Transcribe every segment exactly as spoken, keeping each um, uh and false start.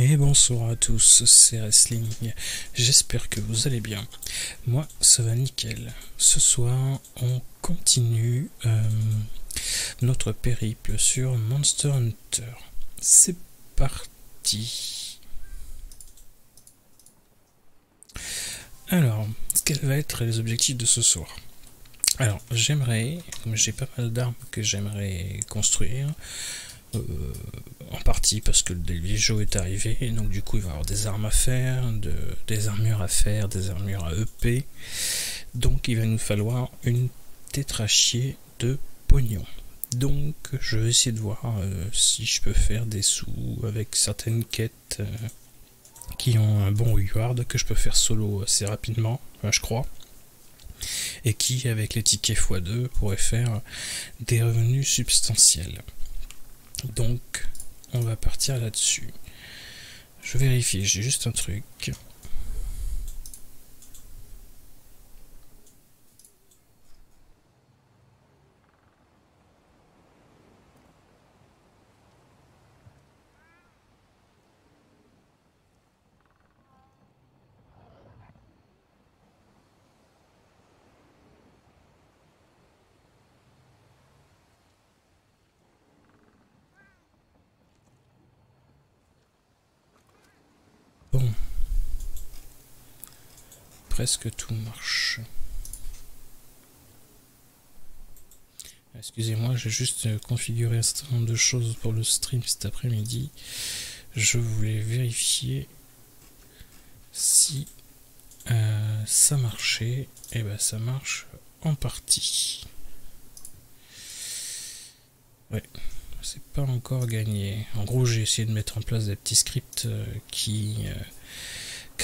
Et bonsoir à tous, c'est Wrestling, j'espère que vous allez bien. Moi ça va nickel. Ce soir on continue euh, notre périple sur Monster Hunter. C'est parti. Alors, quels vont être les objectifs de ce soir? Alors j'aimerais, comme j'ai pas mal d'armes que j'aimerais construire, Euh, en partie parce que le Deviljho est arrivé, et donc du coup il va y avoir des armes à faire, de, des armures à faire, des armures à E P, donc il va nous falloir une tétrachier de pognon. Donc je vais essayer de voir euh, si je peux faire des sous avec certaines quêtes euh, qui ont un bon reward que je peux faire solo assez rapidement, enfin, je crois, et qui avec les tickets fois deux pourraient faire des revenus substantiels. Donc on va partir là-dessus. Je vérifie, j'ai juste un truc. Presque tout marche. Excusez-moi, j'ai juste configuré un certain nombre de choses pour le stream cet après-midi. Je voulais vérifier si euh, ça marchait. Et ben ça marche en partie. Ouais, c'est pas encore gagné. En gros, j'ai essayé de mettre en place des petits scripts euh, qui... Euh,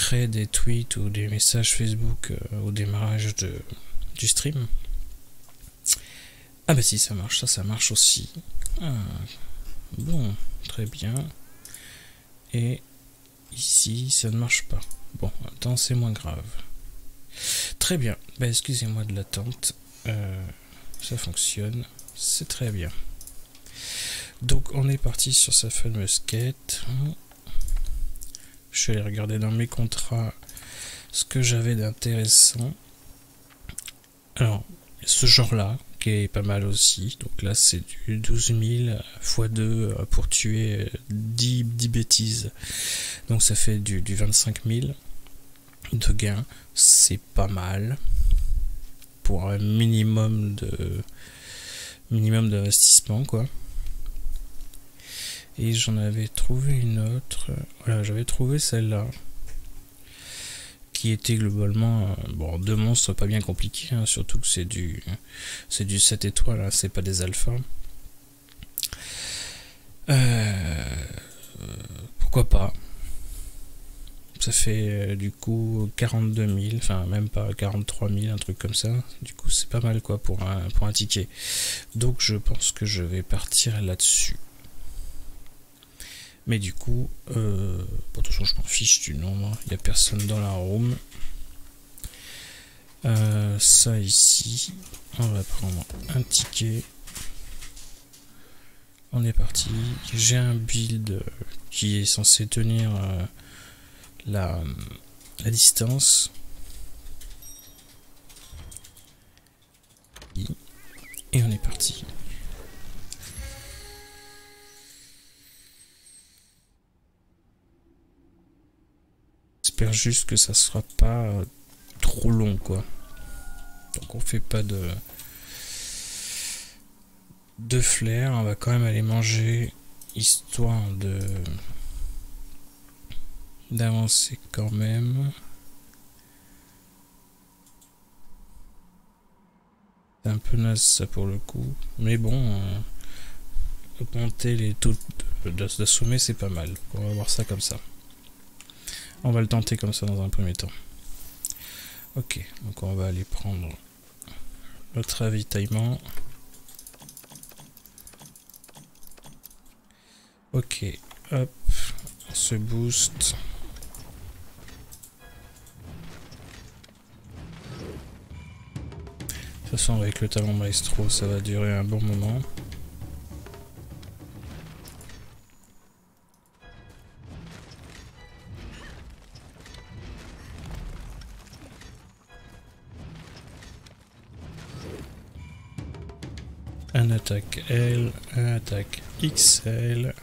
créer des tweets ou des messages Facebook euh, au démarrage de, du stream. Ah bah si, ça marche, ça ça marche aussi. Ah, bon, très bien. Et ici ça ne marche pas. Bon, attends, c'est moins grave. Très bien, bah excusez-moi de l'attente. Euh, ça fonctionne, c'est très bien. Donc on est parti sur sa fameuse quête. Je suis allé regarder dans mes contrats ce que j'avais d'intéressant. Alors, ce genre-là, qui est pas mal aussi. Donc là, c'est du douze mille fois deux pour tuer dix, dix bêtises. Donc ça fait du, du vingt-cinq mille de gains. C'est pas mal. Pour un minimum de minimum d'investissement, quoi. Et j'en avais trouvé une autre. Voilà, j'avais trouvé celle-là. Qui était globalement... Euh, bon, deux monstres pas bien compliqués. Hein, surtout que c'est du c'est du sept étoiles. Hein, c'est pas des alphas. Euh, pourquoi pas. Ça fait euh, du coup quarante-deux mille. Enfin, même pas quarante-trois mille. Un truc comme ça. Du coup, c'est pas mal quoi pour un, pour un ticket. Donc, je pense que je vais partir là-dessus. Mais du coup, euh, bon, toujours je m'en fiche du nombre, il n'y a personne dans la room. Euh, ça ici, on va prendre un ticket. On est parti. J'ai un build qui est censé tenir euh, la, la distance. Et on est parti. J'espère juste que ça sera pas trop long quoi. Donc on fait pas de de flair, on va quand même aller manger histoire de d'avancer quand même. C'est un peu naze ça pour le coup, mais bon, euh, augmenter les taux de sommet c'est pas mal. On va voir ça comme ça. On va le tenter comme ça dans un premier temps. Ok, donc on va aller prendre notre ravitaillement. Ok, hop, on se booste. De toute façon, avec le talon maestro, ça va durer un bon moment. un attaque L, un attaque X L.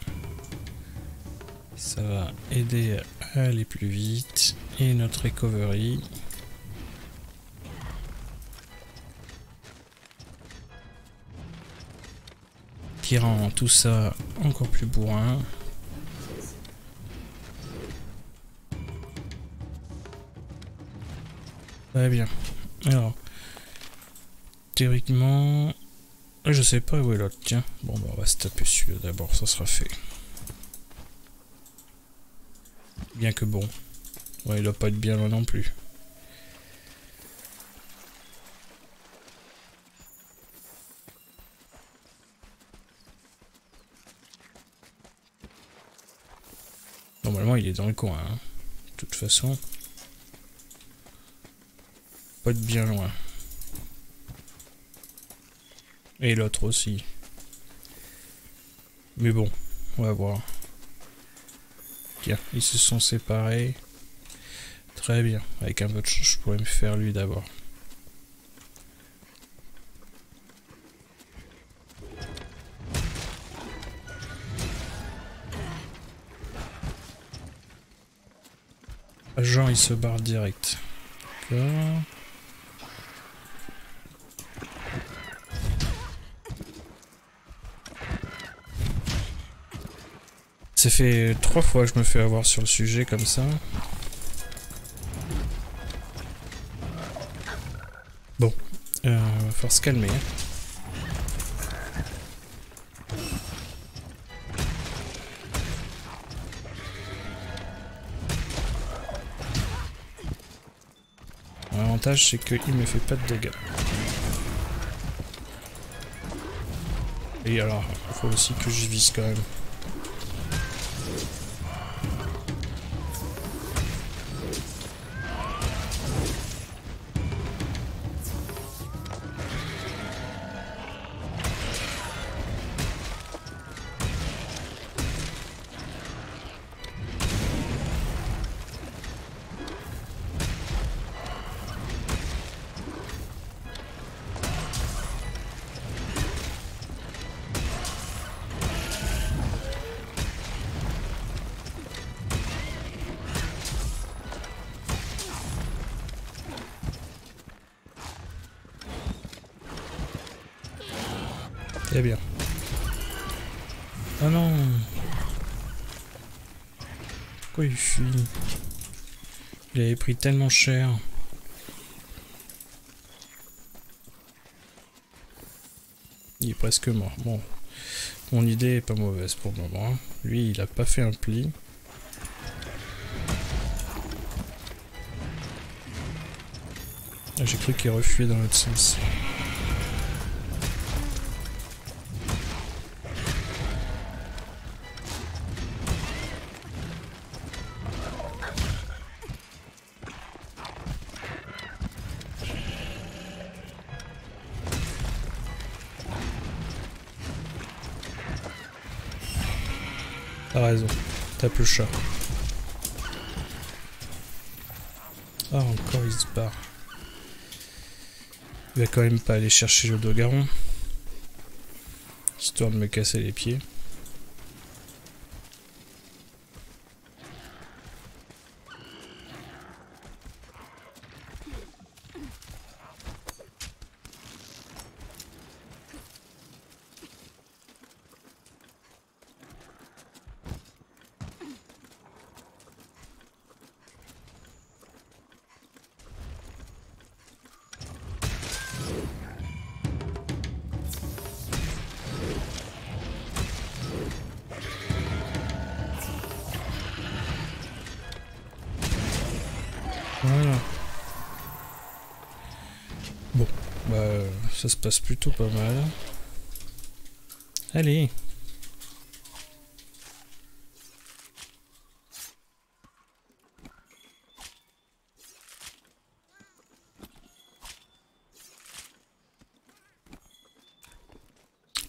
Ça va aider à aller plus vite. Et notre recovery. Qui rend tout ça encore plus bourrin. Très bien. Alors, théoriquement, je sais pas où est l'autre. Tiens, bon, bah, on va se taper celui-là d'abord, ça sera fait. Bien que bon, ouais, il doit pas être bien loin non plus. Normalement, il est dans le coin, hein. De toute façon. Pas de bien loin. Et l'autre aussi. Mais bon, on va voir. Tiens, ils se sont séparés. Très bien. Avec un peu de chance, je pourrais me faire lui d'abord. Jean, il se barre direct. D'accord. Ça fait trois fois que je me fais avoir sur le sujet comme ça. Bon, euh, va falloir se calmer. L'avantage c'est qu'il me fait pas de dégâts. Et alors, il faut aussi que je vise quand même. Très bien. Ah non. Pourquoi il fuit? Il avait pris tellement cher. Il est presque mort. Bon. Mon idée est pas mauvaise pour le moment. Lui, il a pas fait un pli. Ah, j'ai cru qu'il refuyait dans l'autre sens. T'as raison, tape le chat. Ah, encore il se barre. Il va quand même pas aller chercher le Dogaron. Histoire de me casser les pieds. Voilà. Bon, bah ça se passe plutôt pas mal. Allez.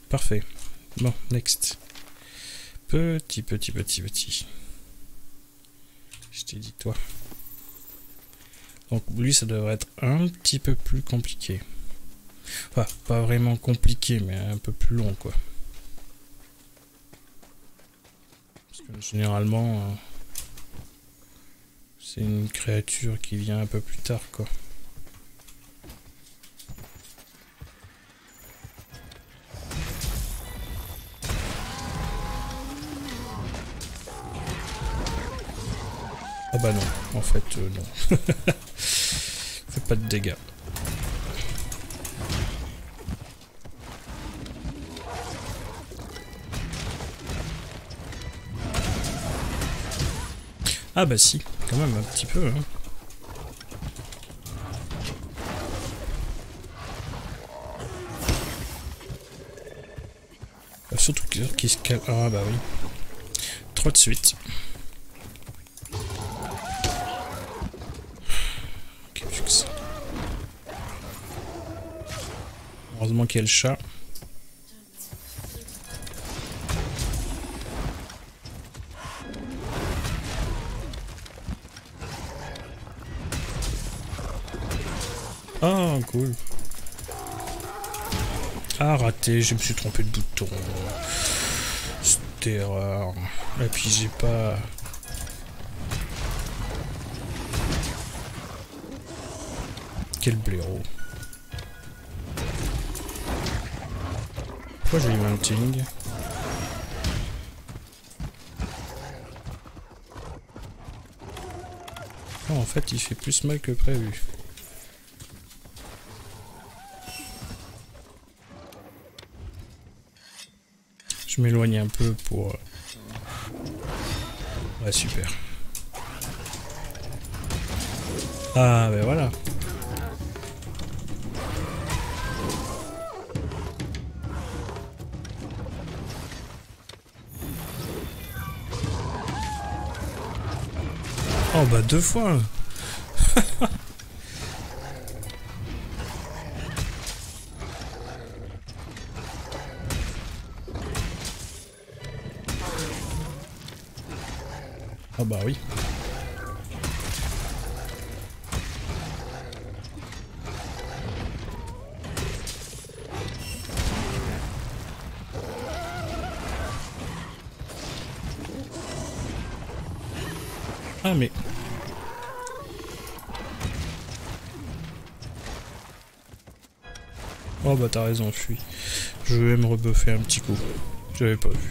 Parfait. Bon, next. Petit, petit, petit, petit. Je t'ai dit toi. Donc lui ça devrait être un petit peu plus compliqué. Enfin, pas vraiment compliqué, mais un peu plus long, quoi. Parce que généralement, euh, c'est une créature qui vient un peu plus tard, quoi. Ah bah non, en fait, euh, non. Fait pas de dégâts. Ah bah si, quand même un petit peu, hein. Ah, surtout qu'il se calme. Ah bah oui. Trois de suite. Quel succès. Heureusement qu'il y a le chat. Ah, cool. Ah, raté, je me suis trompé de bouton. C'était erreur. Et puis j'ai pas... Quel blaireau. Pourquoi j'ai eu mounting ? Oh, en fait, il fait plus mal que prévu. Je m'éloigne un peu pour... Ouais, super. Ah, ben voilà. Oh, bah deux fois. Ah bah oui. Ah mais... Oh bah t'as raison, je suis... Je vais me rebuffer un petit coup. J'avais pas vu.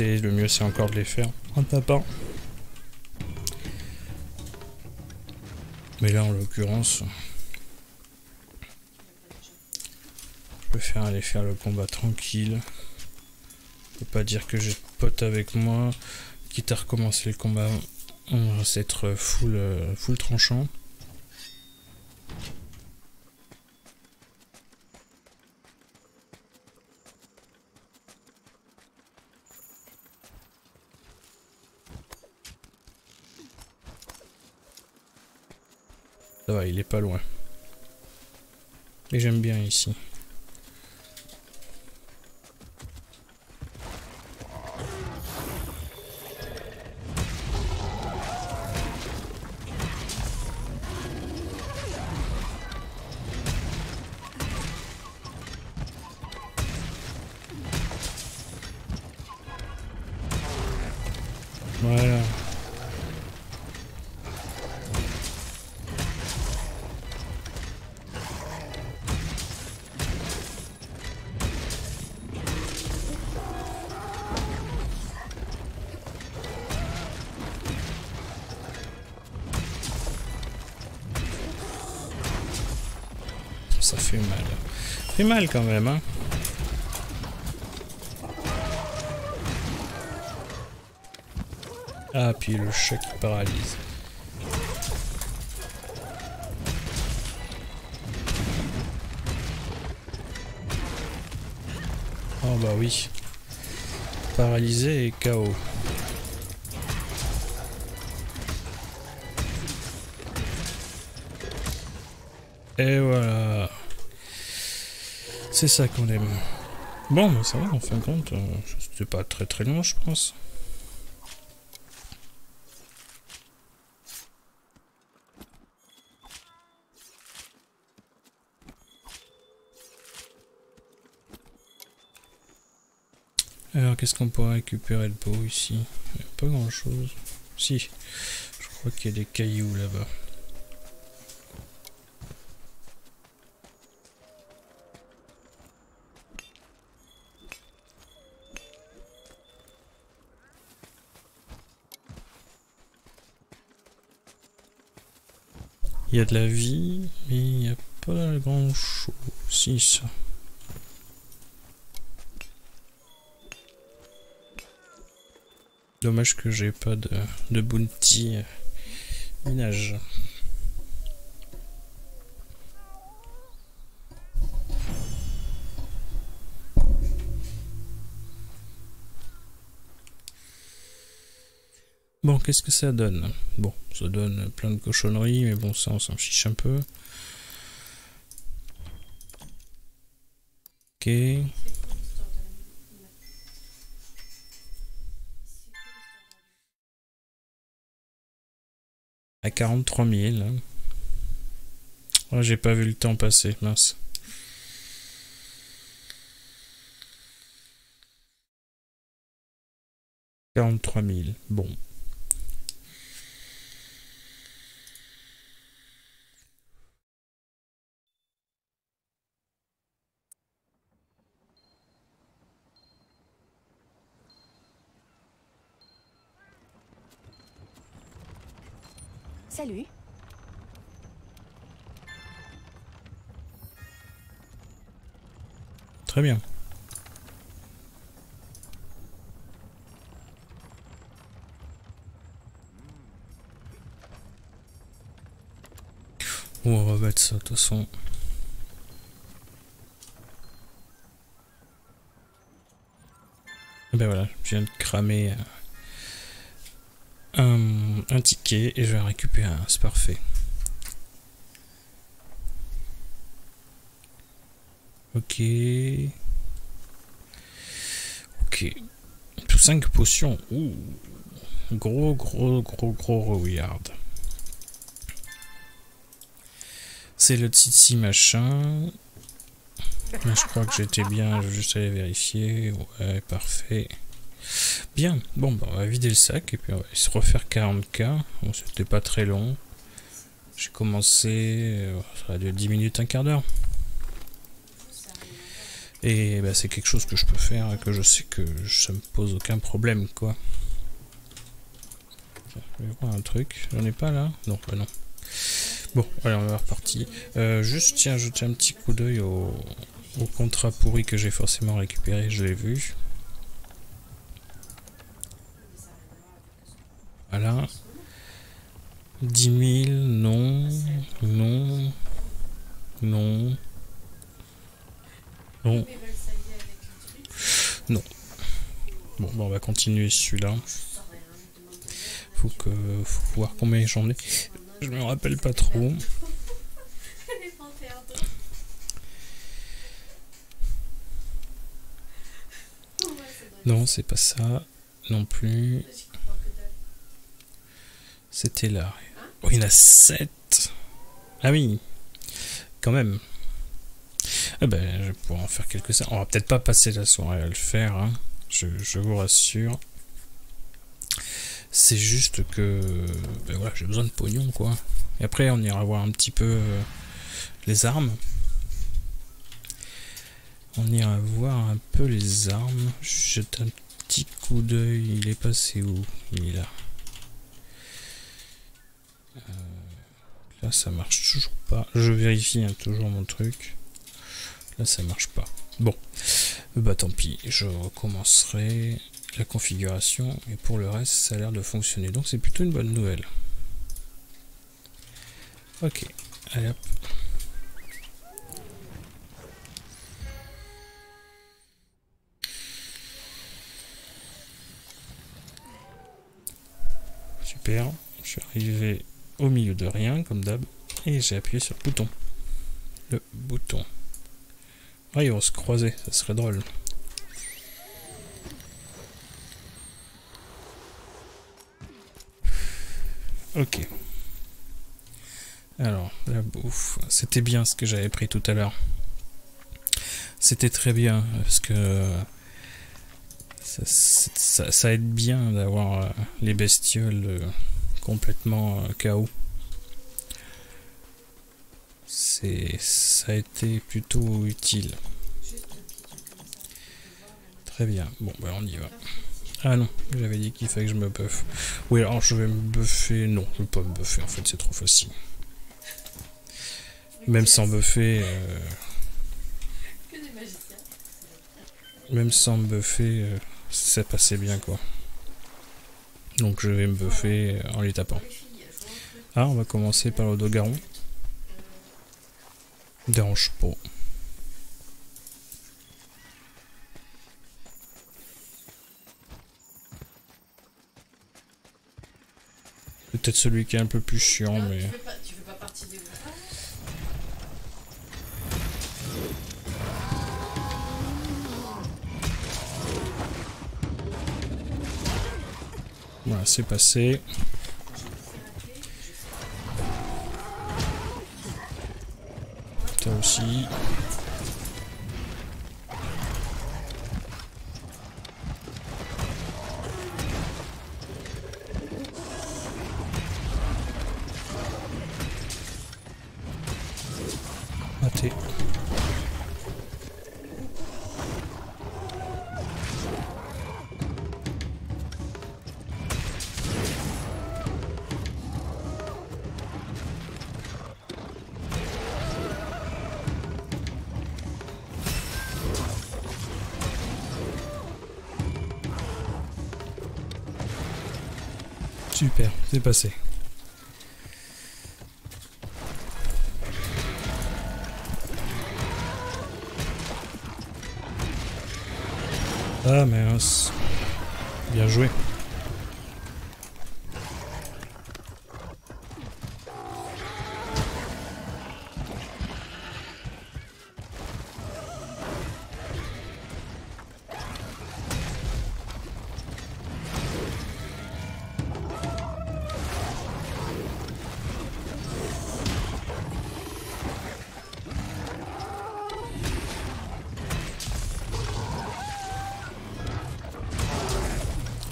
Le mieux c'est encore de les faire en tapant, mais là en l'occurrence je préfère aller faire le combat tranquille. Je peux pas dire que j'ai de pote avec moi, quitte à recommencer le combat, on va s'être full, full tranchant. Ça va, il est pas loin. Et j'aime bien ici. Voilà. Ça fait mal. Ça fait mal quand même, hein. Ah, puis le chat qui paralyse. Oh bah oui. Paralysé et K O. Et voilà. C'est ça qu'on aime. Bon, mais ça va, en fin de compte, c'était pas très très loin, je pense. Alors, qu'est-ce qu'on pourrait récupérer de beau ici? Il n'y a pas grand-chose. Si, je crois qu'il y a des cailloux là-bas. Il y a de la vie, mais il n'y a pas grand-chose. Si, ça. Dommage que j'ai pas de, de bounty minage. Bon, qu'est-ce que ça donne? Bon, ça donne plein de cochonneries, mais bon, ça on s'en fiche un peu. Ok. À quarante-trois mille. Oh, j'ai pas vu le temps passer, mince. quarante-trois mille, bon. Salut. Très bien. Bon, on va mettre ça de toute façon. Et ben voilà, je viens de cramer. Euh... Un, un ticket et je vais récupérer un, c'est parfait. Ok. Ok. cinq potions. Ouh. Gros, gros, gros, gros reward. C'est le Tsitsi machin. Mais je crois que j'étais bien, je vais juste aller vérifier. Ouais, parfait. Bien, bon, bah, on va vider le sac et puis on va se refaire quarante K. Bon, c'était pas très long. J'ai commencé, ça a dû dix minutes, un quart d'heure. Et bah, c'est quelque chose que je peux faire et que je sais que ça me pose aucun problème, quoi. Je vais voir un truc, j'en ai pas là? Non, bah non. Bon, allez, on va repartir. Euh, juste, tiens, jeter un petit coup d'œil au, au contrat pourri que j'ai forcément récupéré, je l'ai vu. Voilà. dix mille, non, non, non, non, non. Bon, bah on va continuer celui-là. Faut que, faut voir combien j'en ai. Je me rappelle pas trop. Non, c'est pas ça non plus. C'était là. Oh, il y en a sept. Ah oui. Quand même. Eh ben, je vais pouvoir en faire quelques-uns. On va peut-être pas passer la soirée à le faire, hein. je, je vous rassure. C'est juste que... Ben voilà, j'ai besoin de pognon, quoi. Et après, on ira voir un petit peu euh, les armes. On ira voir un peu les armes. Je jette un petit coup d'œil. Il est passé où? Il est là. Là ça marche toujours pas, je vérifie hein, toujours mon truc, là ça marche pas, bon, bah tant pis, je recommencerai la configuration et pour le reste ça a l'air de fonctionner, donc c'est plutôt une bonne nouvelle. Ok, allez hop. Super, je suis arrivé au milieu de rien, comme d'hab, et j'ai appuyé sur le bouton. le bouton. Ah, ils vont se croiser, ça serait drôle. Ok. Alors, la bouffe, c'était bien ce que j'avais pris tout à l'heure. C'était très bien, parce que ça, ça, ça aide bien d'avoir les bestioles complètement K O. C'est, ça a été plutôt utile. Très bien, bon bah on y va. Ah non, j'avais dit qu'il fallait que je me buffe. Oui, alors je vais me buffer. Non, je ne vais pas me buffer, en fait c'est trop facile. Même sans buffer... Euh... Même sans me buffer, euh... ça passait bien quoi. Donc je vais me buffer en les tapant. Ah, on va commencer par le Dogaron. Dérange pas. Peut-être celui qui est un peu plus chiant, mais... Tu fais pas partie des... Voilà, c'est passé. Toi aussi. Raté. Super, c'est passé. Ah mince. Bien joué.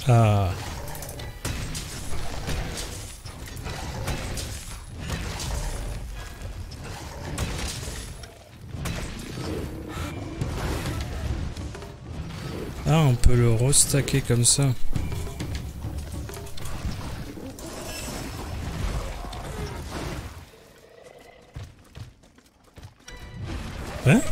Ah. Ah, on peut le restacker comme ça. Hein?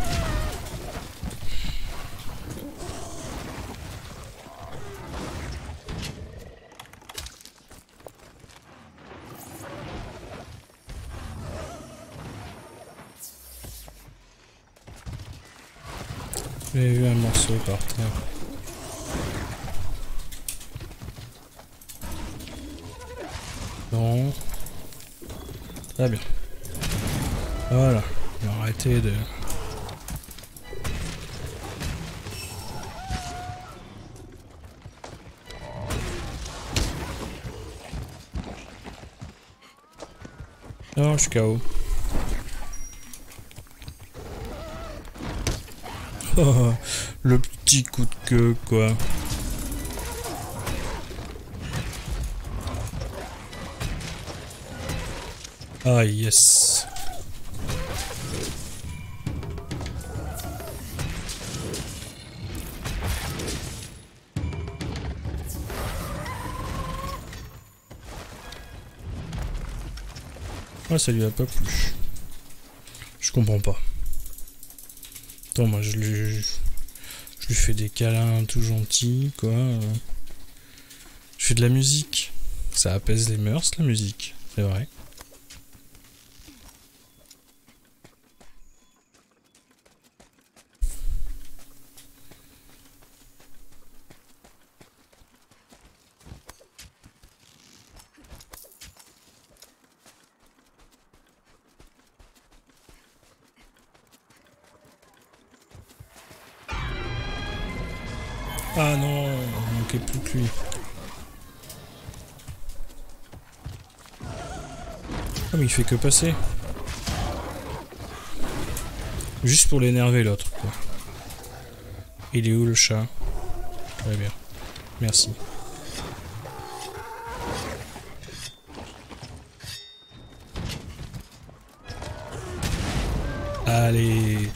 J'ai vu un morceau par terre. Non. Très bien. Voilà. Arrêtez de... Non, je suis K O. Le petit coup de queue, quoi. Ah, yes. Ah, ça lui a pas plu. Je comprends pas. Attends, moi je lui, je lui fais des câlins tout gentils, quoi. Je fais de la musique. Ça apaise les mœurs, la musique, c'est vrai. Ah non, il manquait plus que lui. Ah mais il fait que passer. Juste pour l'énerver l'autre quoi. Il est où le chat? Très bien. Merci. Allez.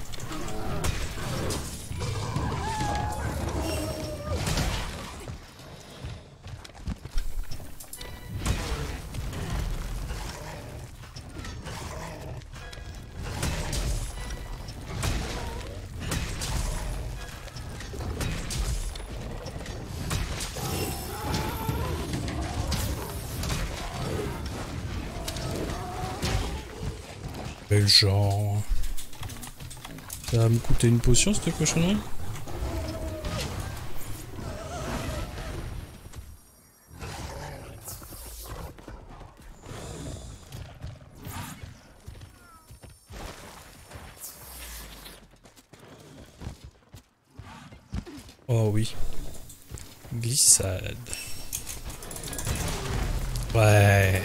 Quel genre. Ça va me coûter une potion cette cochonnerie. Oh oui. Glissade. Ouais.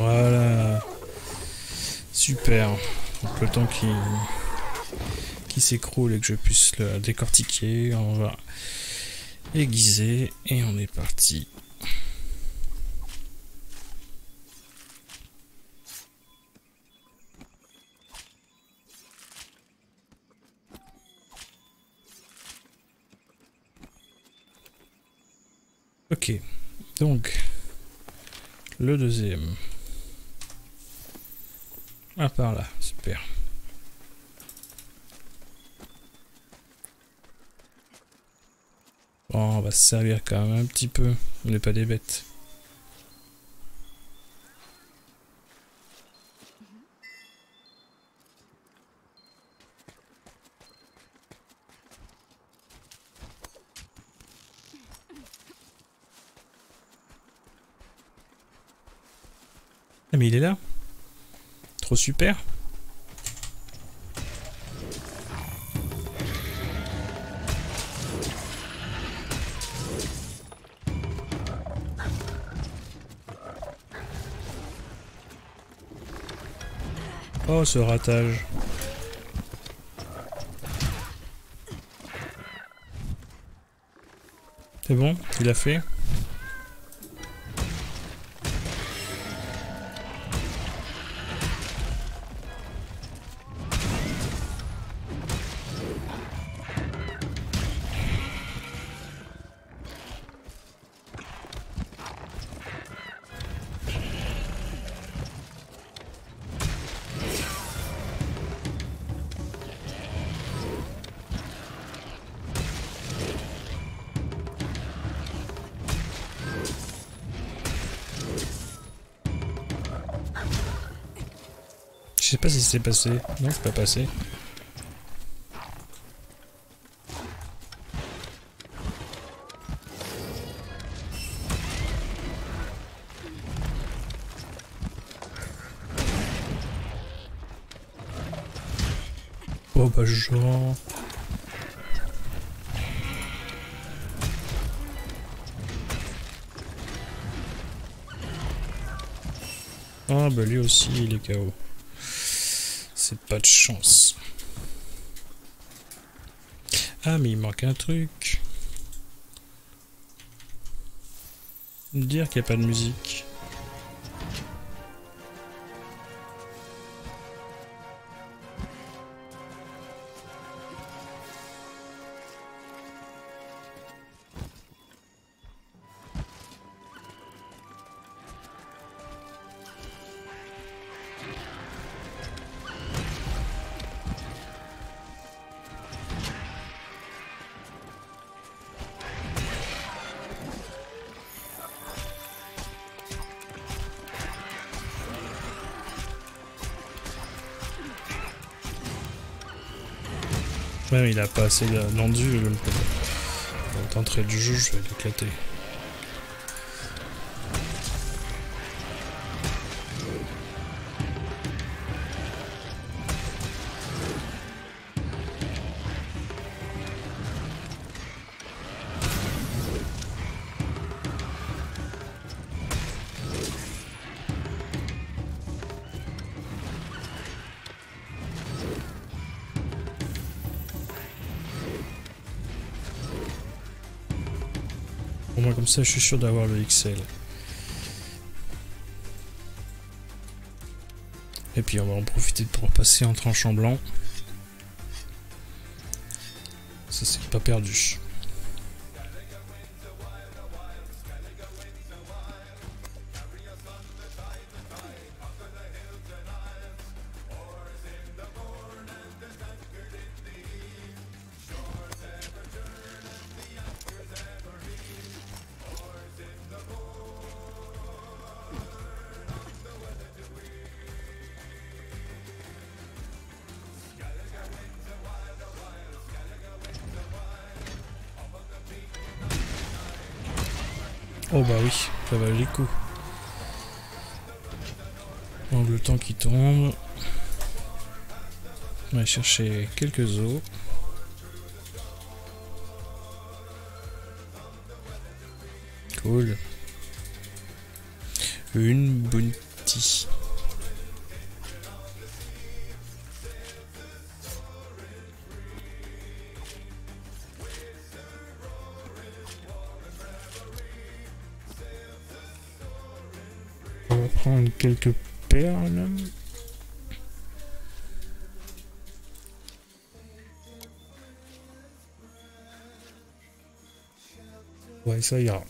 Voilà. Super. Donc le temps qu'il qui s'écroule et que je puisse le décortiquer, on va aiguiser et on est parti. Ok. Donc le deuxième. Ah, par là, super. Bon, on va se servir quand même un petit peu. On n'est pas des bêtes. Ah, mais il est là. Trop super. Oh ce ratage. C'est bon, il a fait. Je sais pas si c'est passé. Non, c'est pas passé. Oh bah genre... Ah bah lui aussi il est K O. C'est pas de chance. Ah mais il manque un truc. Me dire qu'il n'y a pas de musique. Même il a pas assez d'endu d'entrée du jeu, je vais l'éclater. Pour moi, comme ça, je suis sûr d'avoir le X L. Et puis, on va en profiter pour passer en tranchant blanc. Ça, c'est pas perdu. Oh bah oui, ça va les coups. Donc le temps qui tombe. On va chercher quelques os. Cool. Une bounty. Quelques perles. Ouais, ça ira.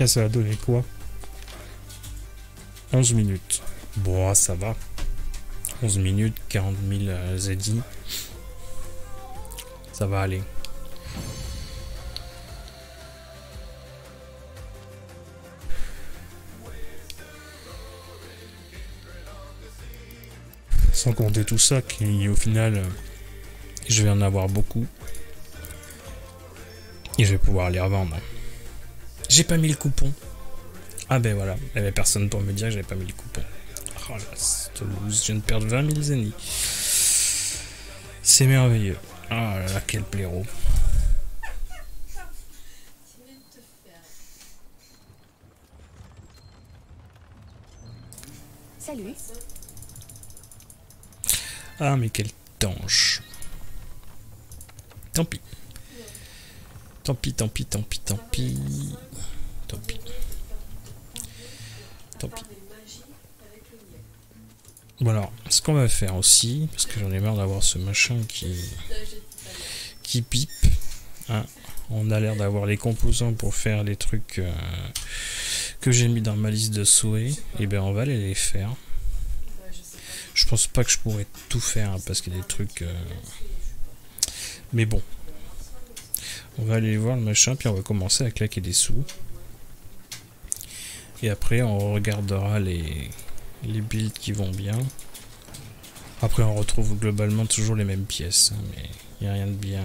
Et ça a donné quoi? onze minutes. Bon, ça va. onze minutes, quarante mille Z D. Ça va aller. Sans compter tout ça, qui au final, je vais en avoir beaucoup. Et je vais pouvoir les revendre. J'ai pas mis le coupon. Ah ben voilà, il n'y avait personne pour me dire que j'avais pas mis le coupon. Oh là, cette loose, je viens de perdre vingt mille zénis. C'est merveilleux. Oh là là, quel blaireau. Salut. Ah mais quelle tanche. Tant pis. Tant pis, tant pis, tant pis, tant pis. Tant pis. Tant pis. Bon alors, ce qu'on va faire aussi, parce que j'en ai marre d'avoir ce machin qui qui pipe. Hein, on a l'air d'avoir les composants pour faire les trucs euh, que j'ai mis dans ma liste de souhaits. Et bien on va aller les faire. Je pense pas que je pourrais tout faire hein, parce qu'il y a des trucs. Euh... Mais bon. On va aller voir le machin, puis on va commencer à claquer des sous. Et après, on regardera les, les builds qui vont bien. Après, on retrouve globalement toujours les mêmes pièces. Hein, mais il n'y a rien de bien.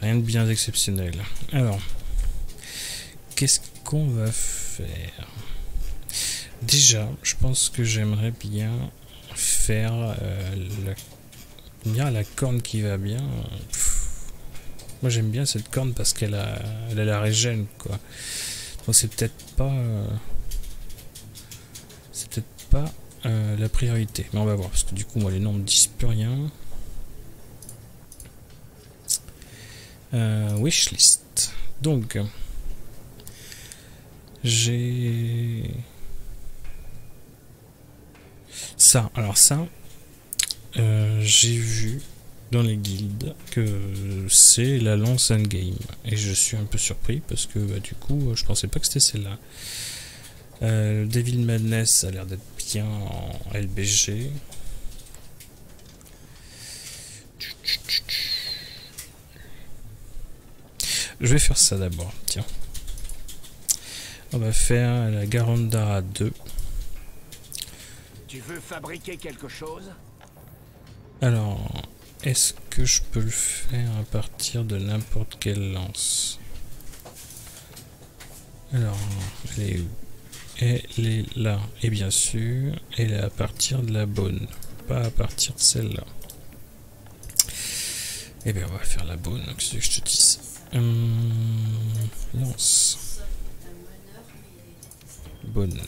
Rien de bien exceptionnel. Alors. Qu'est-ce qu'on va faire ? Déjà, je pense que j'aimerais bien faire euh, la... la corne qui va bien. Pff. Moi j'aime bien cette corne parce qu'elle a... Elle a la régène quoi. Donc c'est peut-être pas, euh... c'est peut-être pas euh, la priorité. Mais on va voir parce que du coup moi les noms me disent plus rien. Euh, wishlist. Donc j'ai ça, alors ça, euh, j'ai vu dans les guildes que c'est la lance endgame. Et je suis un peu surpris parce que bah, du coup, je pensais pas que c'était celle-là. Euh, Devil Madness a l'air d'être bien en L B G. Je vais faire ça d'abord, tiens. On va faire la Garandara deux. Tu veux fabriquer quelque chose? Alors, est-ce que je peux le faire à partir de n'importe quelle lance? Alors, elle est où? Elle est là. Et bien sûr, elle est à partir de la bonne. Pas à partir de celle-là. Eh bien, on va faire la bonne, donc c'est ce que je te dis. Hum, lance. Bonne.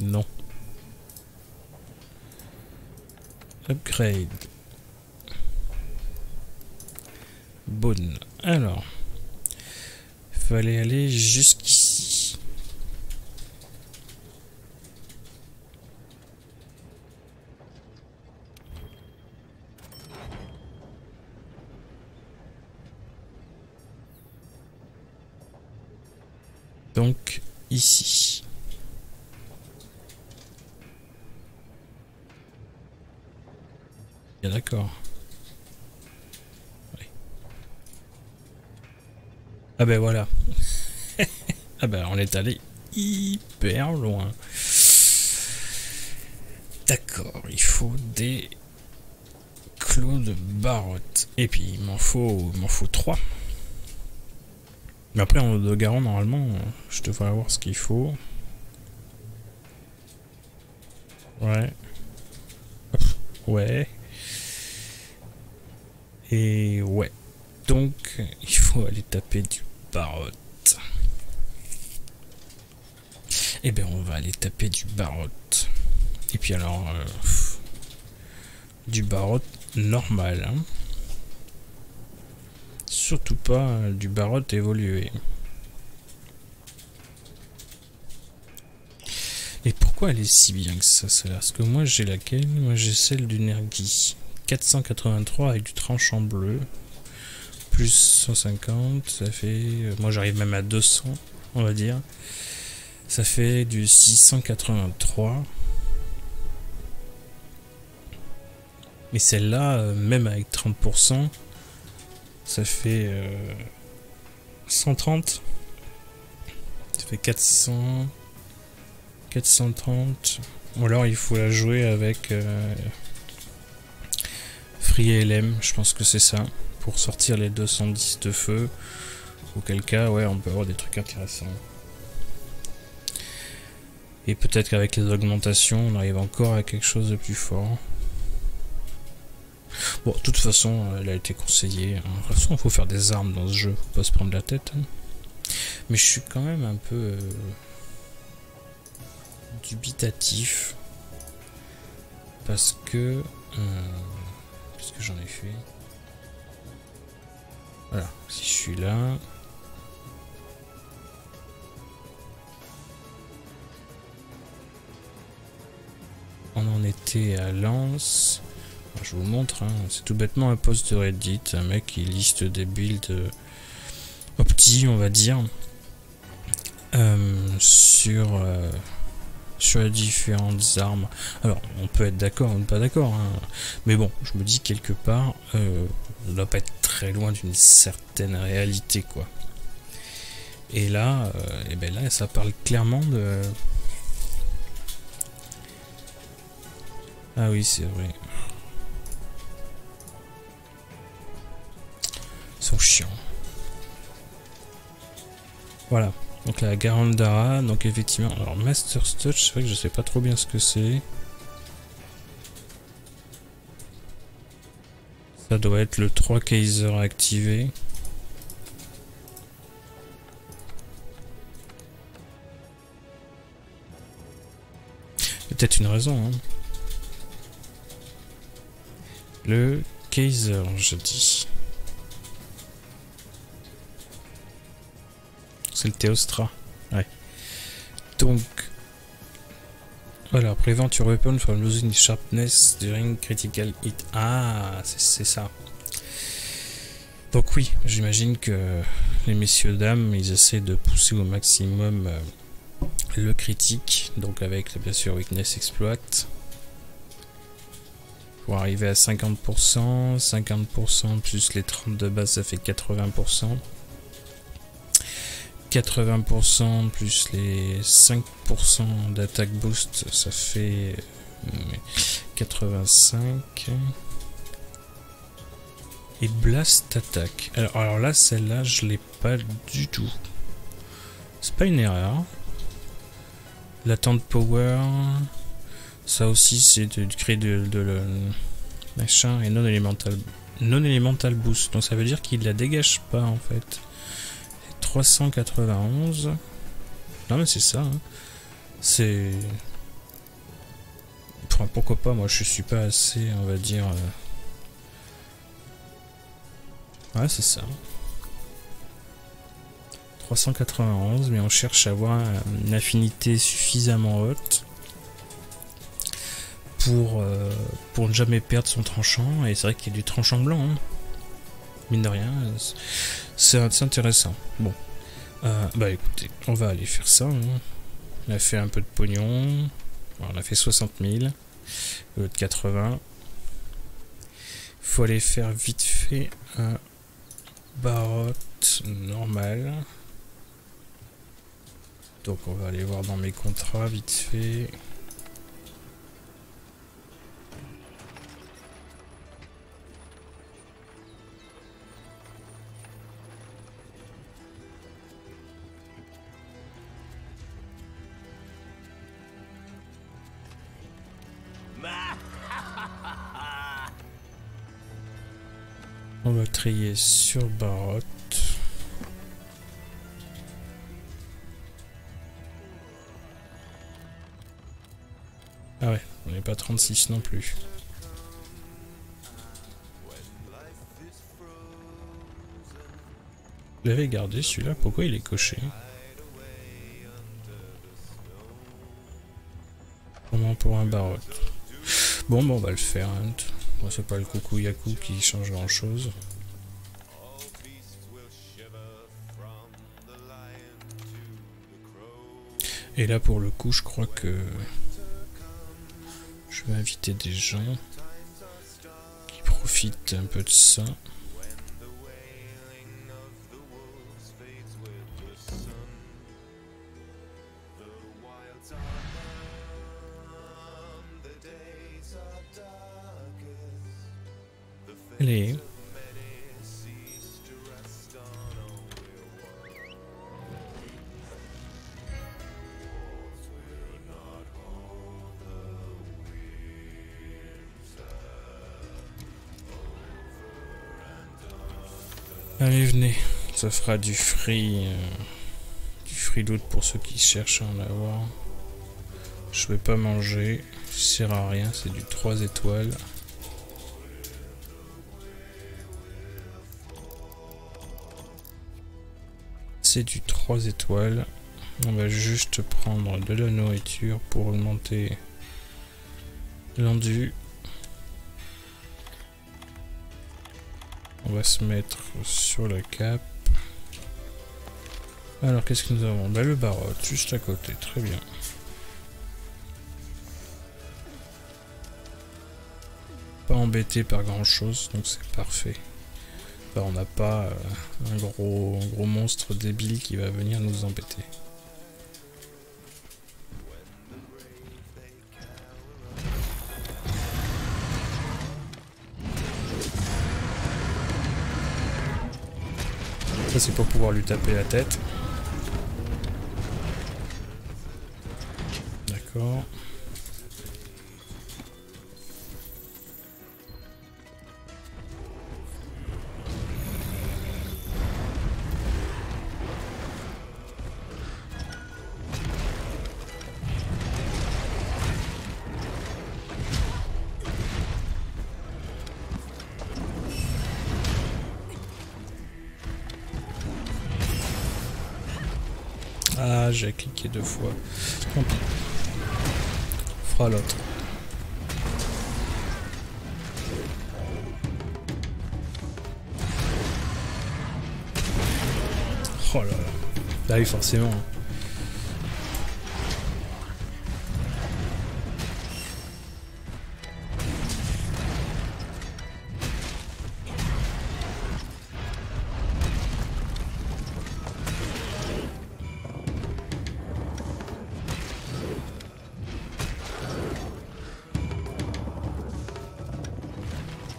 Non. Upgrade. Bonne. Alors, il fallait aller jusqu'ici. Donc, ici. Bien d'accord. Ah ben voilà. Ah ben on est allé hyper loin. D'accord, il faut des clones de Barotte. Et puis il m'en faut, m'en faut trois. Mais après en Dogaron normalement, je devrais avoir ce qu'il faut. Ouais. Ouais. Et ouais. Donc, il faut aller taper du Barotte. Et bien, on va aller taper du Barotte. Et puis alors, euh, du Barotte normal. Hein. Surtout pas euh, du Barotte évolué. Et pourquoi elle est si bien que ça, celle-là? Parce que moi, j'ai laquelle? Moi, j'ai celle du Nergi. quatre cent quatre-vingt-trois avec du tranchant bleu. Plus cent cinquante, ça fait... Moi j'arrive même à deux cents, on va dire. Ça fait du six cent quatre-vingt-trois. Mais celle-là, même avec trente pour cent, ça fait euh, cent trente. Ça fait quatre cents... quatre cent trente. Ou alors il faut la jouer avec euh, Free L M, je pense que c'est ça. Pour sortir les deux cent dix de feu, auquel cas ouais on peut avoir des trucs intéressants. Et peut-être qu'avec les augmentations on arrive encore à quelque chose de plus fort. Bon, de toute façon elle a été conseillée, de toute façon il faut faire des armes dans ce jeu, faut pas se prendre la tête, hein. Mais je suis quand même un peu euh, dubitatif parce que euh, parce que j'en ai fait. Voilà, si je suis là... On en était à Lens. Alors, je vous montre, hein. C'est tout bêtement un post de Reddit, un mec qui liste des builds opti, on va dire, euh, sur, euh, sur les différentes armes. Alors, on peut être d'accord ou pas d'accord, hein. Mais bon, je me dis quelque part... Euh, on ne doit pas être très loin d'une certaine réalité, quoi. Et là, euh, et ben là, ça parle clairement de... Ah oui, c'est vrai. Ils sont chiants. Voilà. Donc la Garandara, donc effectivement... Alors, Master's Touch, c'est vrai que je sais pas trop bien ce que c'est. Ça doit être le trois Kaiser activé. Peut-être une raison. Hein. Le Kaiser, je dis. C'est le Teostra. Ouais. Donc. Voilà, prevent your weapon from losing sharpness during critical hit. Ah, c'est ça. Donc oui, j'imagine que les messieurs dames, ils essaient de pousser au maximum euh, le critique, donc avec bien sûr weakness exploit, pour arriver à cinquante pour cent, cinquante pour cent plus les trente de base, ça fait quatre-vingts pour cent. quatre-vingts pour cent plus les cinq pour cent d'attaque boost, ça fait quatre-vingt-cinq. Et blast attaque. Alors, alors là, celle-là, je l'ai pas du tout. C'est pas une erreur. L'attente power, ça aussi, c'est de créer de, de le machin et non élémental, non élémental boost. Donc ça veut dire qu'il la dégage pas en fait. trois cent quatre-vingt-onze. Non mais c'est ça. Hein. C'est... Enfin, pourquoi pas, moi je suis pas assez, on va dire... Ouais, c'est ça. trois cent quatre-vingt-onze, mais on cherche à avoir une affinité suffisamment haute pour, euh, pour ne jamais perdre son tranchant. Et c'est vrai qu'il y a du tranchant blanc, hein. Mine de rien, c'est intéressant. Bon, euh, bah écoutez, on va aller faire ça, hein. On a fait un peu de pognon. On a fait soixante mille, l'autre quatre-vingts. Faut aller faire vite fait un Barotte normal. Donc on va aller voir dans mes contrats vite fait. On va trier sur Barotte. Ah ouais, on n'est pas trente-six non plus. Je l'avais gardé celui-là, pourquoi il est coché? Comment pour un Barotte? Bon, bon, on va le faire. Hein. C'est pas le coucou Yaku qui change grand chose. Et là pour le coup je crois que je vais inviter des gens qui profitent un peu de ça. Allez. Allez, venez. Ça fera du free... Euh, du free loot pour ceux qui cherchent à en avoir. Je vais pas manger. Ça sert à rien, c'est du trois étoiles. Du trois étoiles, on va juste prendre de la nourriture pour augmenter l'endu. On va se mettre sur la cape. Alors qu'est-ce que nous avons? Bah, le Barotte juste à côté, très bien. Pas embêté par grand chose, donc c'est parfait. On n'a pas un gros, un gros monstre débile qui va venir nous embêter. Ça c'est pour pouvoir lui taper la tête. D'accord. J'ai cliqué deux fois. Tant pis. On fera l'autre. Oh là là. Bah oui, forcément.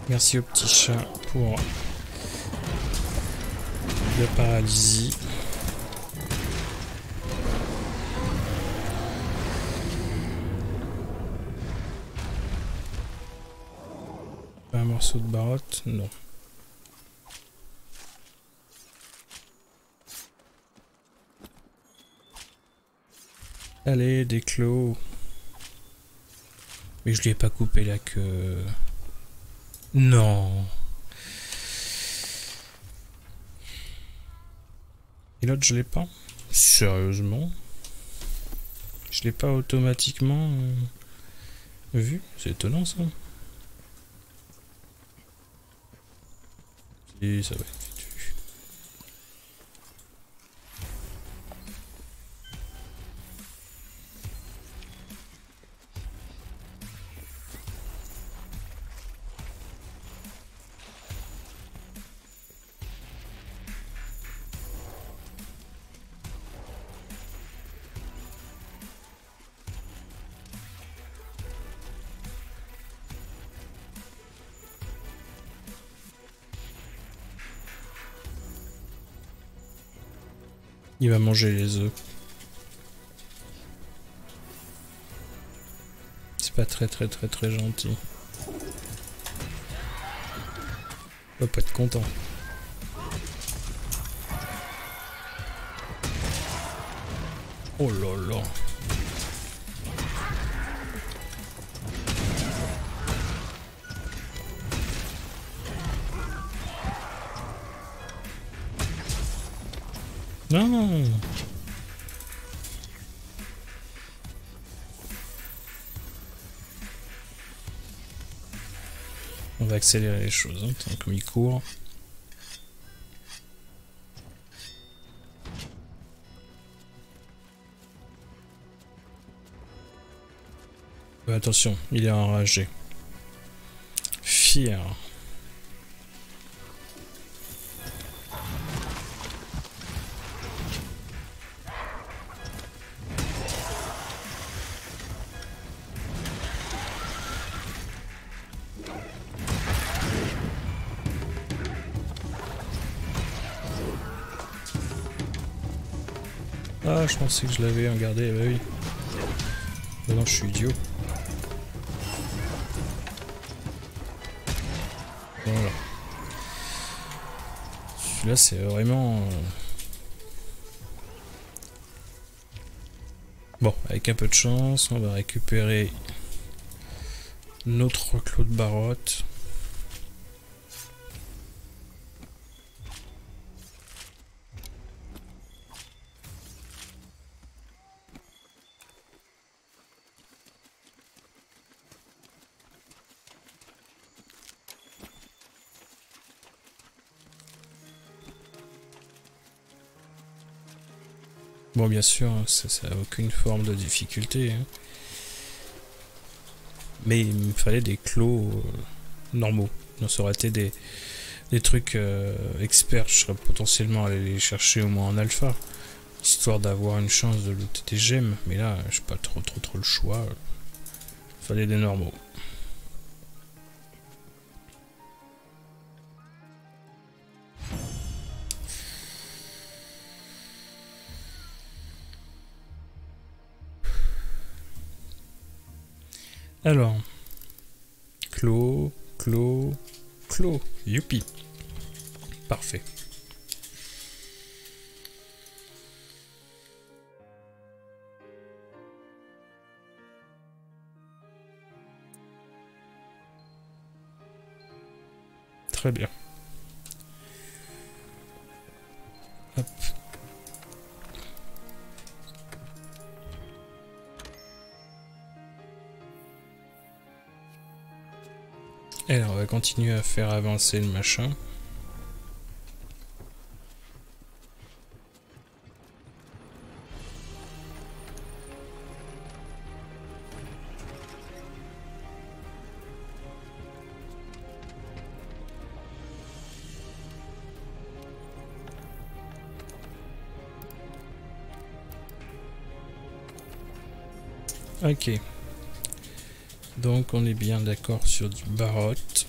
Merci au petit chat pour la paralysie. Pas un morceau de Barotte, non. Allez, des clos. Mais je lui ai pas coupé la queue. Non. Et l'autre, je l'ai pas. Sérieusement. Je l'ai pas automatiquement vu. C'est étonnant, ça. Et ça va être vite vu. Il va manger les œufs. C'est pas très très très très gentil. Il va pas être content. Oh là là. Non. On va accélérer les choses, hein, tant qu'on y court. Mais attention, il est enragé. Fier. Ah, je pensais que je l'avais regardé, bah oui. Bah non, je suis idiot. Voilà. Celui-là, c'est vraiment... Bon, avec un peu de chance, on va récupérer notre clou de Barotte. Bon, bien sûr, ça n'a aucune forme de difficulté. Hein. Mais il me fallait des clos euh, normaux. Donc, ça aurait été des, des trucs euh, experts. Je serais potentiellement allé les chercher au moins en alpha. Histoire d'avoir une chance de looter des gemmes. Mais là, j'ai pas trop trop trop le choix. Il fallait des normaux. Alors, clos, clos, clos, youpi, parfait. Très bien. Hop. Et alors, on va continuer à faire avancer le machin. Ok. Donc on est bien d'accord sur du Barotte.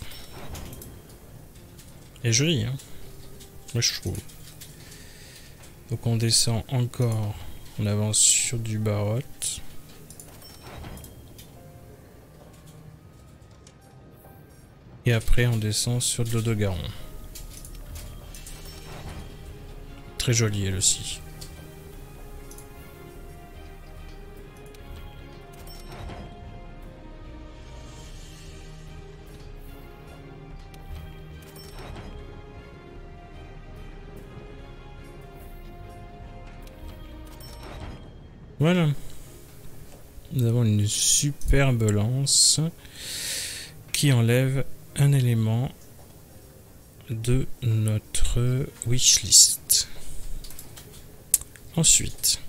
Et joli, hein. Moi je trouve. Donc on descend encore, on avance sur du Barotte. Et après on descend sur de l'Odogaron. Très jolie elle aussi. Voilà. Nous avons une superbe lance qui enlève un élément de notre wishlist. Ensuite,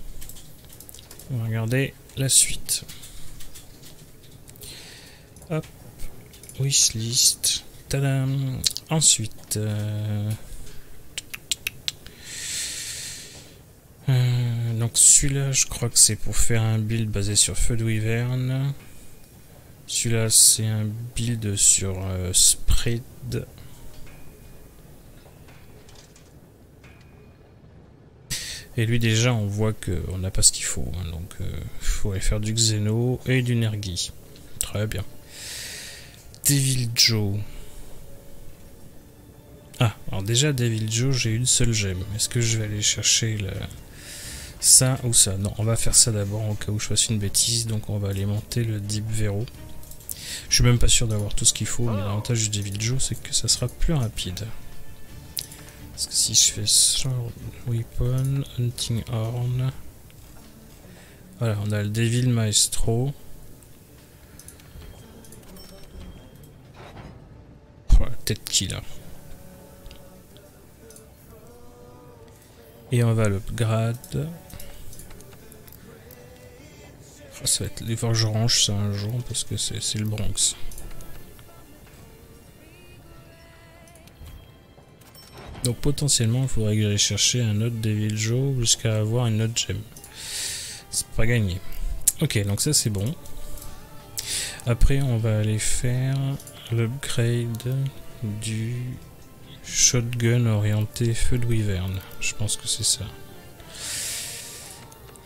on va regarder la suite. Hop, wishlist. Tadam. Ensuite, euh, euh, donc celui-là, je crois que c'est pour faire un build basé sur Feu de Wyvern. Celui-là, c'est un build sur euh, Spread. Et lui, déjà, on voit qu'on n'a pas ce qu'il faut. Hein, donc, il euh, faut aller faire du Xeno et du Nergi. Très bien. Deviljho. Ah, alors déjà, Deviljho, j'ai une seule gemme. Est-ce que je vais aller chercher la... ça ou ça? Non, on va faire ça d'abord, au cas où je fasse une bêtise. Donc, on va aller monter le Deep Vero. Je suis même pas sûr d'avoir tout ce qu'il faut. Mais l'avantage du Deviljho, c'est que ça sera plus rapide. Parce que si je fais Sword Weapon, Hunting Horn... Voilà, on a le Devil Maestro. Oh, la tête qu'il a. Et on va l'upgrade. Oh, ça va être les forges orange ça un jour, parce que c'est le Bronx. Donc potentiellement il faudrait que j'aille chercher un autre Deviljho jusqu'à avoir une autre gemme. C'est pas gagné. Ok, donc ça c'est bon. Après on va aller faire l'upgrade du shotgun orienté feu de wyvern. Je pense que c'est ça.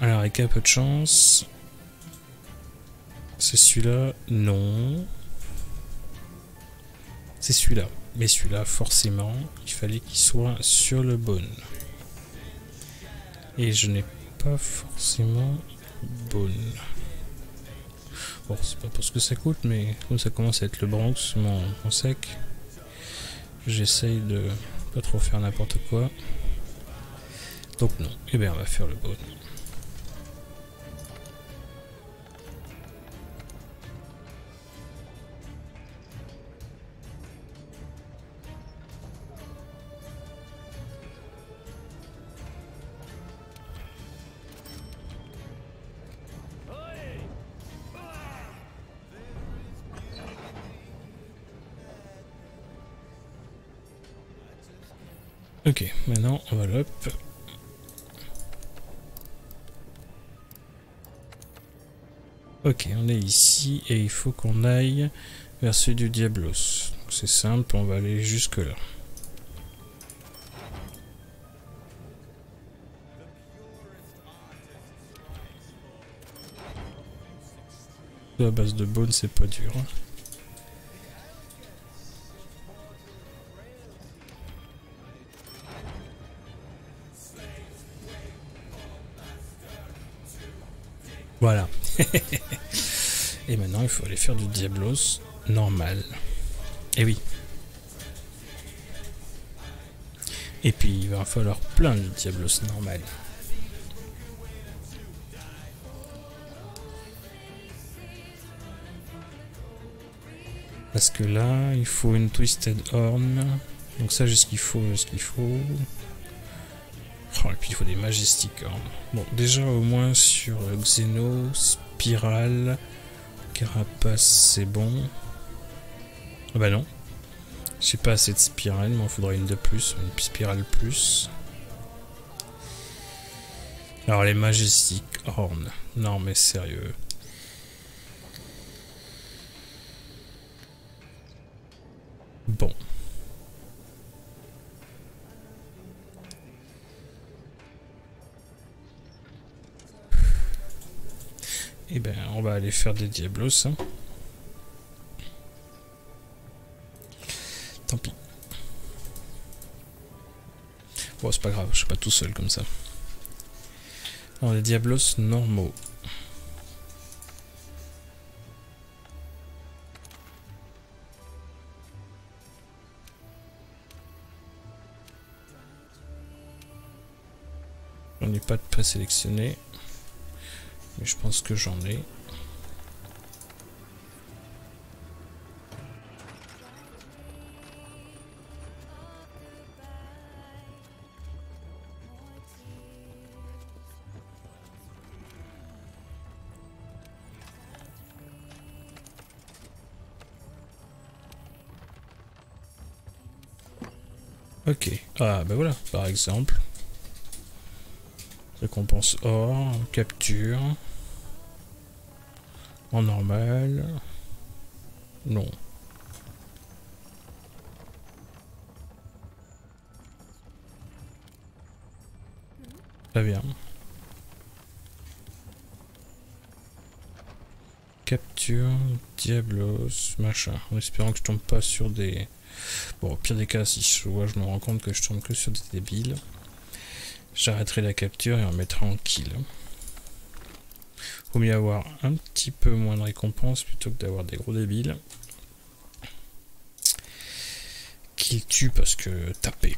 Alors avec un peu de chance. C'est celui-là? Non. C'est celui-là. Mais celui-là, forcément, il fallait qu'il soit sur le bone. Et je n'ai pas forcément bone. Bon, c'est pas parce que ça coûte, mais comme ça commence à être le Bronx, mon, mon sec, j'essaye de pas trop faire n'importe quoi. Donc non, et bien on va faire le bone. Ok, maintenant on va l'up. Ok, on est ici et il faut qu'on aille vers celui du Diablos. C'est simple, on va aller jusque là. La base de bone, c'est pas dur. Voilà. Et maintenant, il faut aller faire du Diablos normal. Et oui. Et puis, il va falloir plein de Diablos normal. Parce que là, il faut une Twisted Horn. Donc ça, j'ai ce qu'il faut, j'ai ce qu'il faut. Oh, et puis il faut des Majestic Horn. Bon, déjà au moins sur Xeno, Spirale, Carapace, c'est bon. Ah bah non. J'ai pas assez de Spirale, mais il faudra une de plus, une Spirale plus. Alors les Majestic Horn. Non mais sérieux. Bon. Et eh ben on va aller faire des Diablos. Hein. Tant pis. Bon c'est pas grave, je suis pas tout seul comme ça. Alors les Diablos normaux. J'en ai pas de présélectionné. Mais je pense que j'en ai. Ok, ah bah voilà, par exemple. Récompense or, capture. En normal. Non. Très bien. Capture, Diablos, machin. En espérant que je tombe pas sur des... Bon, au pire des cas, si je vois, je me rends compte que je tombe que sur des débiles, j'arrêterai la capture et on mettra en kill. Vaut mieux avoir un petit peu moins de récompenses plutôt que d'avoir des gros débiles. Kill tue parce que taper.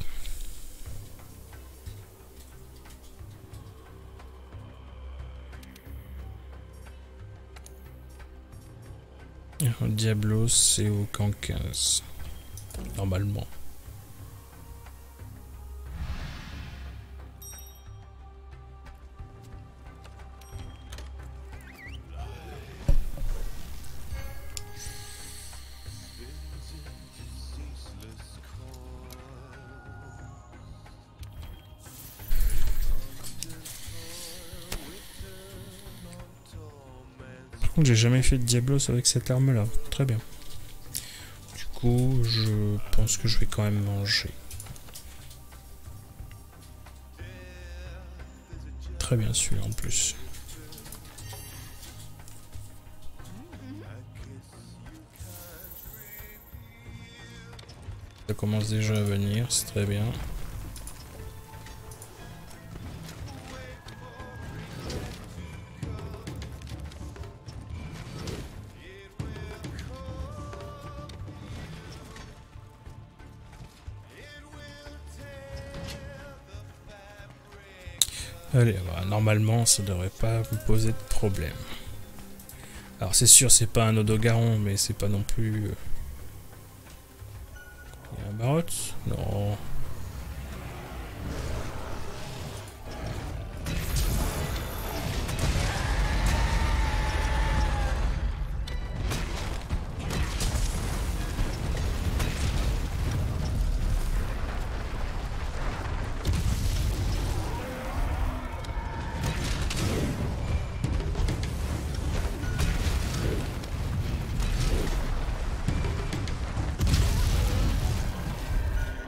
Diablos, c'est au camp quinze. Normalement. Par contre, j'ai jamais fait de Diablos avec cette arme-là. Très bien. Je pense que je vais quand même manger. Très bien celui en plus. Ça commence déjà à venir, c'est très bien. Allez, bah, normalement ça devrait pas vous poser de problème. Alors c'est sûr c'est pas un Odogaron, mais c'est pas non plus... Il y a un Barotte ? Non.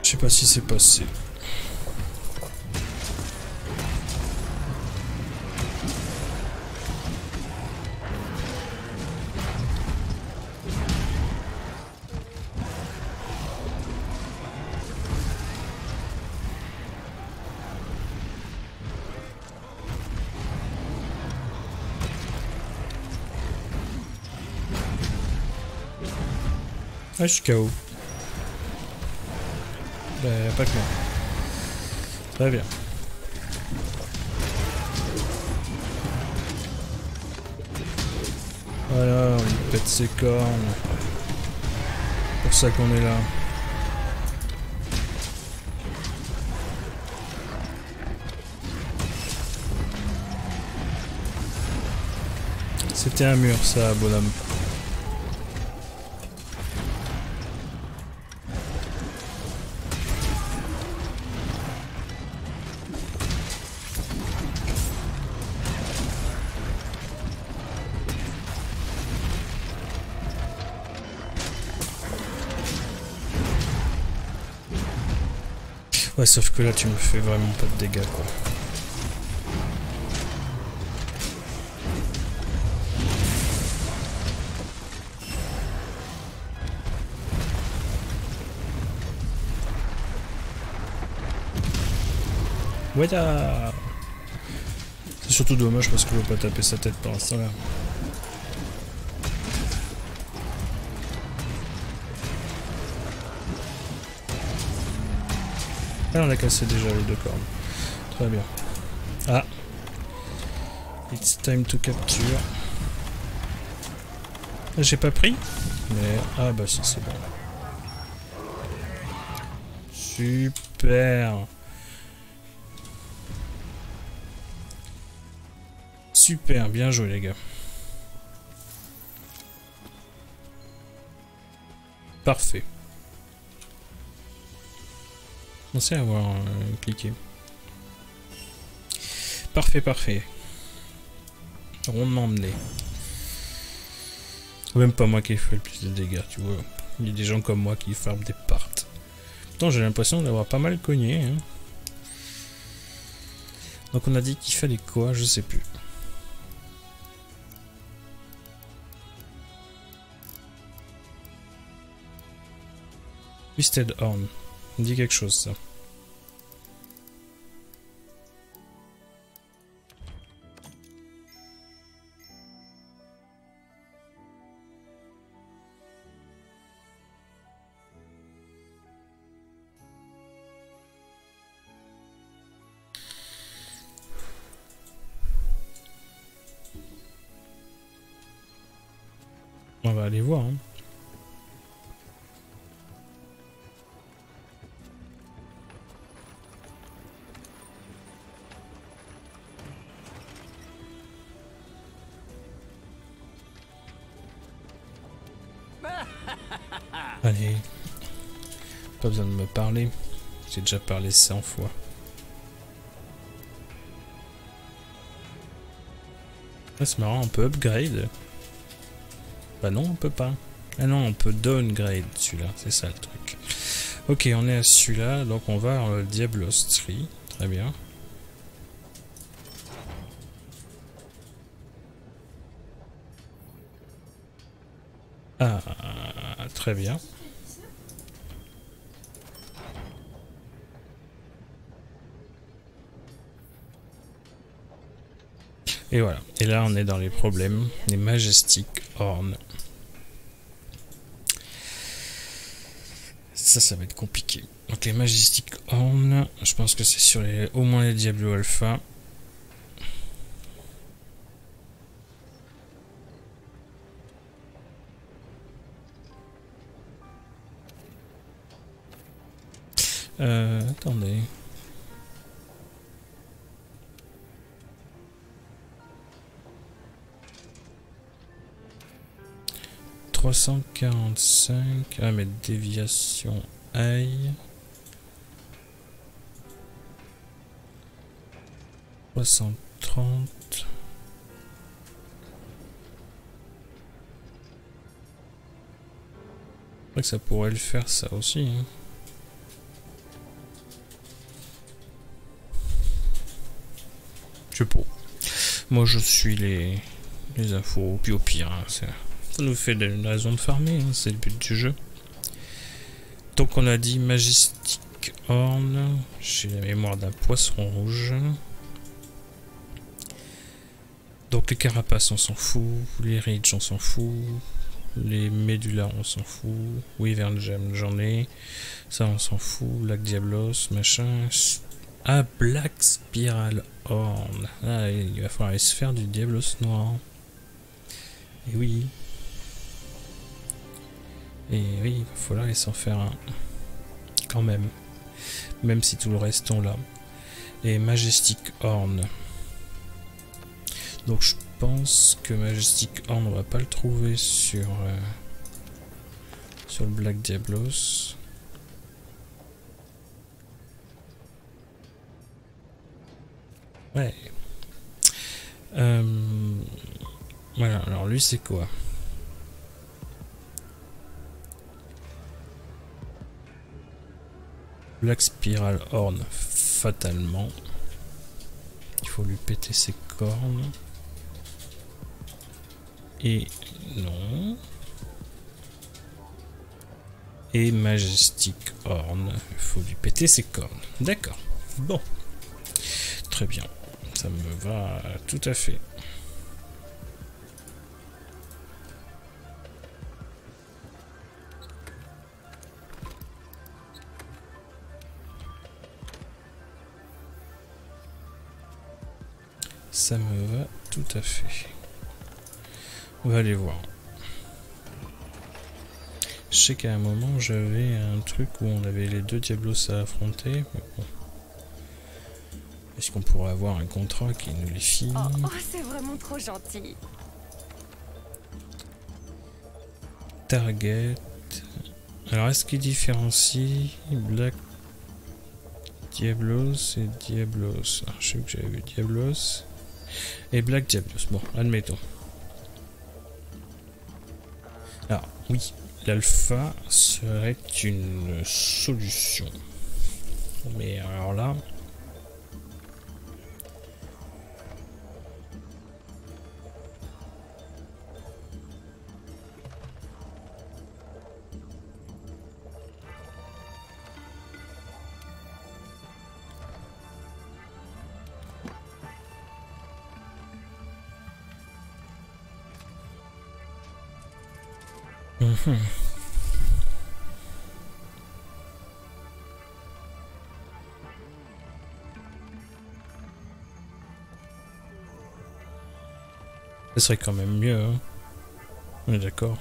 Je sais pas si c'est passé. Ah, je suis K O. Euh, pas que moi. Très bien. Voilà, on lui pète ses cornes. C'est pour ça qu'on est là. C'était un mur, ça, bonhomme. Ouais, sauf que là tu me fais vraiment pas de dégâts quoi. Voilà. C'est surtout dommage parce que je veux pas taper sa tête par l'instant là. On a cassé déjà les deux cornes. Très bien. Ah. It's time to capture. J'ai pas pris. Mais... Ah bah si, c'est bon. Super. Super, bien joué les gars. Parfait. Je pensais avoir euh, cliqué. Parfait, parfait. Rondement emmené. Même pas moi qui ai fait le plus de dégâts, tu vois. Il y a des gens comme moi qui farment des parts. Pourtant, j'ai l'impression d'avoir pas mal cogné. Hein. Donc, on a dit qu'il fallait quoi, je sais plus. Twisted Horn. On dit quelque chose, ça. On va aller voir. Hein. Allez, pas besoin de me parler, j'ai déjà parlé cent fois. Ah, c'est marrant, on peut upgrade. Bah non, on peut pas. Ah non, on peut downgrade celui-là, c'est ça le truc. Ok, on est à celui-là, donc on va à Diablos trois, très bien. Ah, très bien. Et voilà, et là on est dans les problèmes, les Majestic Horn. Ça, ça va être compliqué. Donc les Majestic Horn, je pense que c'est sur les, au moins les Diablo Alpha. Euh, attendez. trois cent quarante-cinq. Ah, mais déviation aille. trois cent trente. C'est vrai que ça pourrait le faire, ça aussi. Hein. Je sais pas. Moi, je suis les, les infos. Puis au pire, hein, c'est. Ça nous fait une raison de farmer, hein, c'est le but du jeu. Donc on a dit Majestic Horn, j'ai la mémoire d'un poisson rouge. Donc les carapaces on s'en fout, les ridges on s'en fout, les médullars on s'en fout, Wyvern Gem j'en ai, ça on s'en fout, Black Diablos, machin. Ah, Black Spiral Horn, ah, il va falloir aller se faire du Diablos noir. Et oui. Et oui, il va falloir aller s'en faire un. Quand même. Même si tout le reste on l'a. Et Majestic Horn. Donc je pense que Majestic Horn, on va pas le trouver sur, euh, sur le Black Diablos. Ouais. Euh, voilà, alors lui c'est quoi ? Black Spiral Horn, fatalement. Il faut lui péter ses cornes. Et non. Et Majestic Horn, il faut lui péter ses cornes. D'accord. Bon. Très bien. Ça me va tout à fait. Ça me va tout à fait. On va aller voir. Je sais qu'à un moment j'avais un truc où on avait les deux Diablos à affronter, mais bon. Est-ce qu'on pourrait avoir un contrat qui nous les file ? Oh, oh c'est vraiment trop gentil. Target. Alors est-ce qu'il différencie Black Diablos et Diablos? Alors, je sais que j'avais vu Diablos et Black Diablos. Bon, admettons. Alors oui, l'alpha serait une solution. Mais alors là. Hmm. Ce serait quand même mieux, hein. On est d'accord.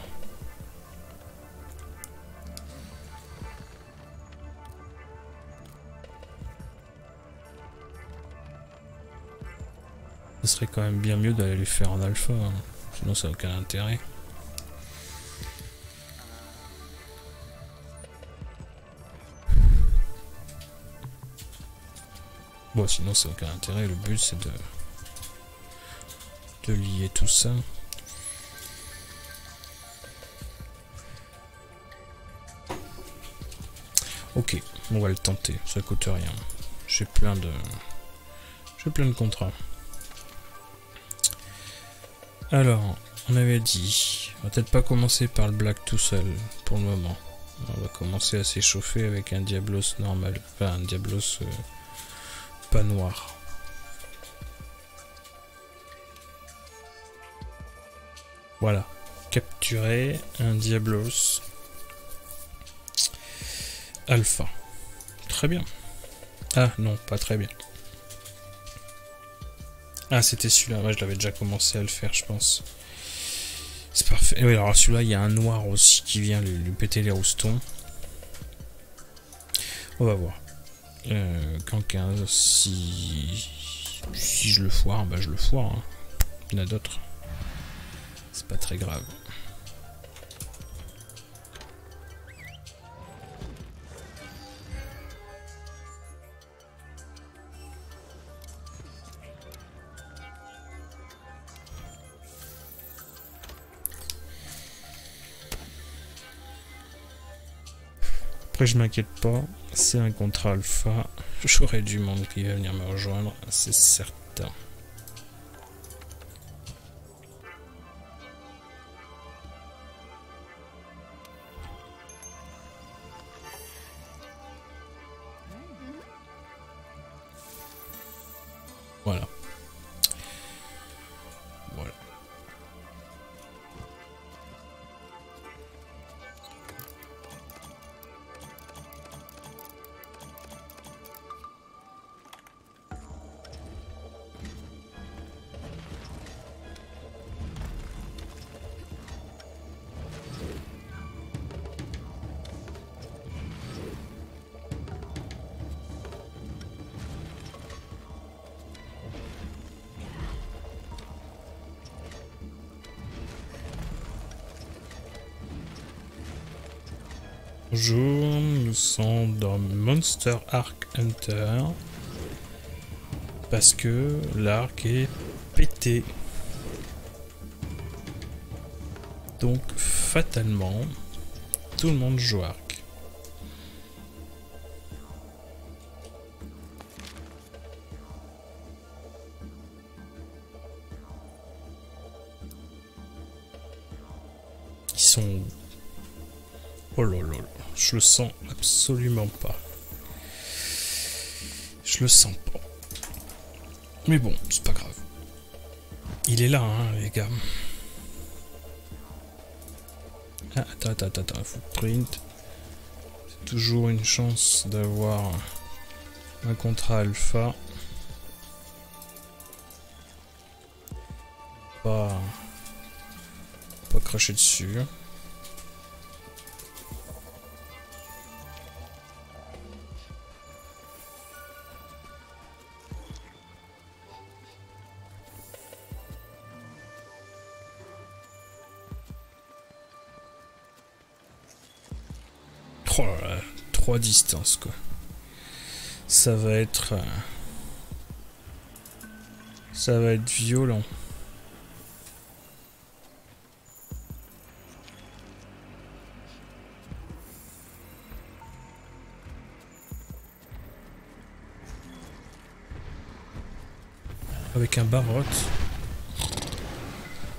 Ce serait quand même bien mieux d'aller les faire en alpha, hein. Sinon ça n'a aucun intérêt. Bon, sinon c'est aucun intérêt, le but c'est de, de lier tout ça. Ok, on va le tenter, ça coûte rien. J'ai plein de. J'ai plein de contrats. Alors, on avait dit. On va peut-être pas commencer par le black tout seul pour le moment. On va commencer à s'échauffer avec un Diablos normal. Enfin un Diablos. Euh, pas noir. Voilà, capturer un Diablos alpha. Très bien. Ah non, pas très bien. Ah, c'était celui-là. Ouais, je l'avais déjà commencé à le faire, je pense. C'est parfait. Et oui, alors celui-là, il y a un noir aussi qui vient lui, lui péter les roustons. On va voir. Euh, quand quinze, si... si je le foire, bah je le foire. Hein. Il y en a d'autres. C'est pas très grave. Après je m'inquiète pas. C'est un contrat alpha, j'aurai du monde qui va venir me rejoindre, c'est certain. Voilà. Voilà. Bonjour, nous sommes dans Monster Hunter parce que l'arc est pété. Donc fatalement, tout le monde joue arc. Ils sont... Oh là là. Je le sens absolument pas. Je le sens pas. Mais bon, c'est pas grave. Il est là, hein, les gars. Ah, attends, attends, attends, footprint. C'est toujours une chance d'avoir un contrat alpha. pas... pas cracher dessus. Oh là là, trois distances quoi. Ça va être... ça va être violent. Avec un Barotte.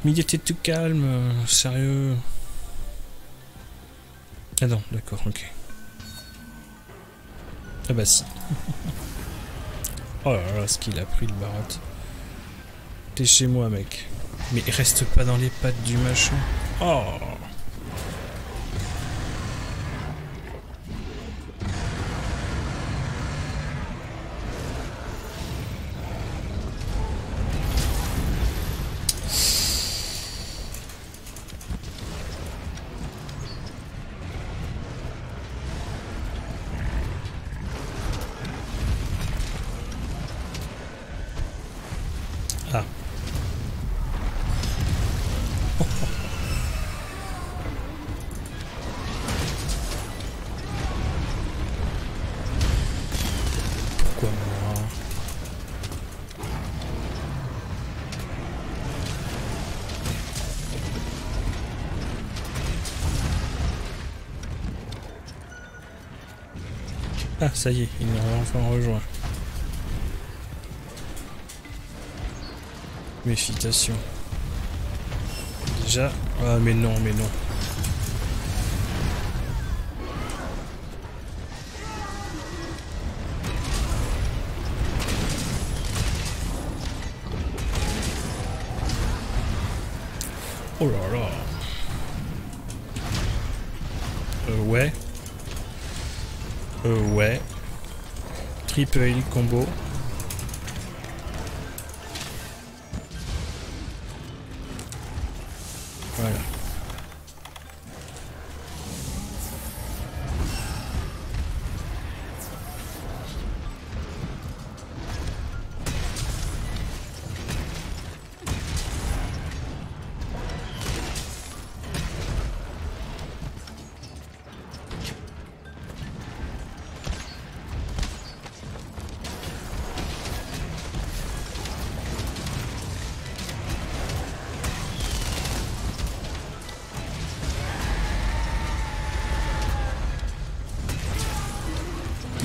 Mais il était tout calme, euh, sérieux. Ah non, d'accord, ok. Ah bah si. Oh là là, ce qu'il a pris le Barotte. T'es chez moi, mec. Mais reste pas dans les pattes du machin. Oh! Ah, ça y est, il nous a enfin rejoint. Méfitation. Déjà... Ah mais non, mais non. Oh là là. Euh, ouais. Euh, ouais. Triple hélice combo. Voilà.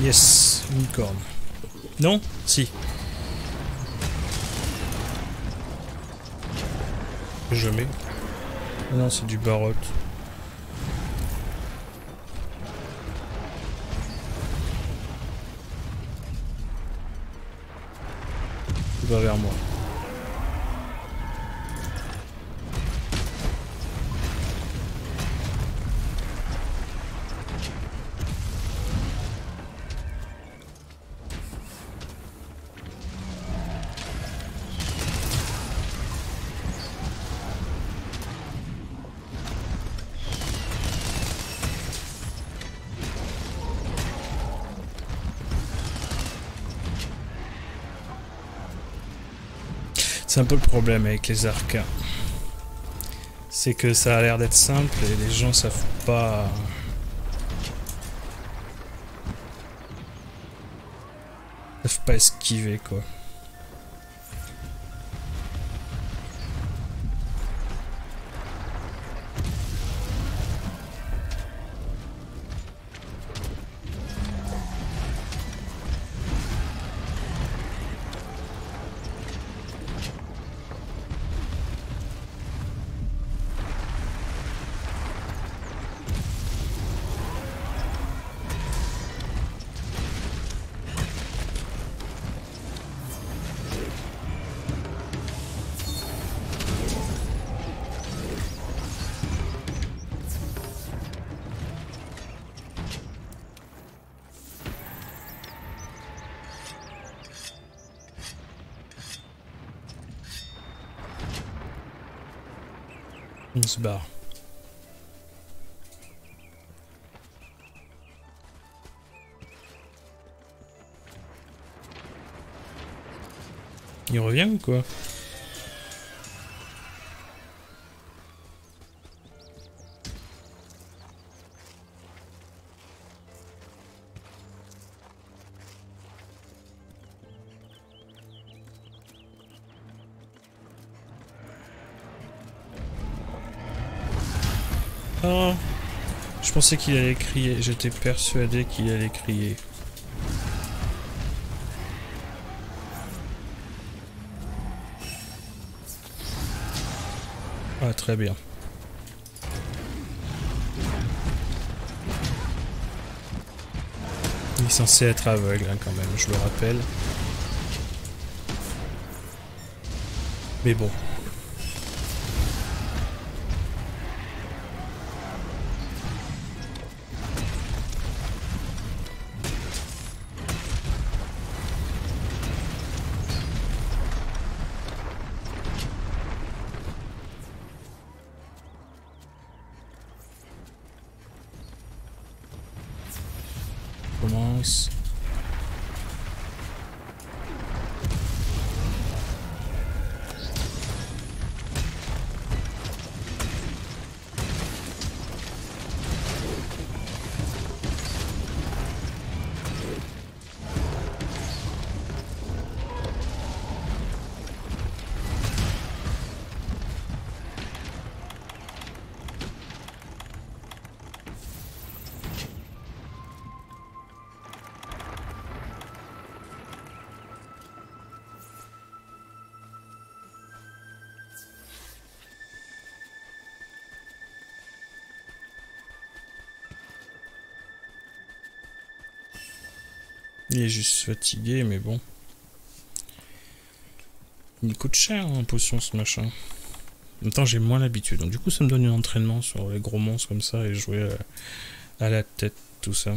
Yes, unicorne. Non? Si. Je mets. Ah non, c'est du Barotte. Il va vers moi. C'est un peu le problème avec les arcs. C'est que ça a l'air d'être simple et les gens savent pas... savent pas esquiver quoi. On se barre. Il revient ou quoi? Ah, je pensais qu'il allait crier, j'étais persuadé qu'il allait crier. Ah, très bien. Il est censé être aveugle hein, quand même, je le rappelle. Mais bon. Il est juste fatigué, mais bon. Il coûte cher en potion ce machin. En même temps, j'ai moins l'habitude. Donc, du coup, ça me donne un entraînement sur les gros monstres comme ça et jouer à la tête, tout ça.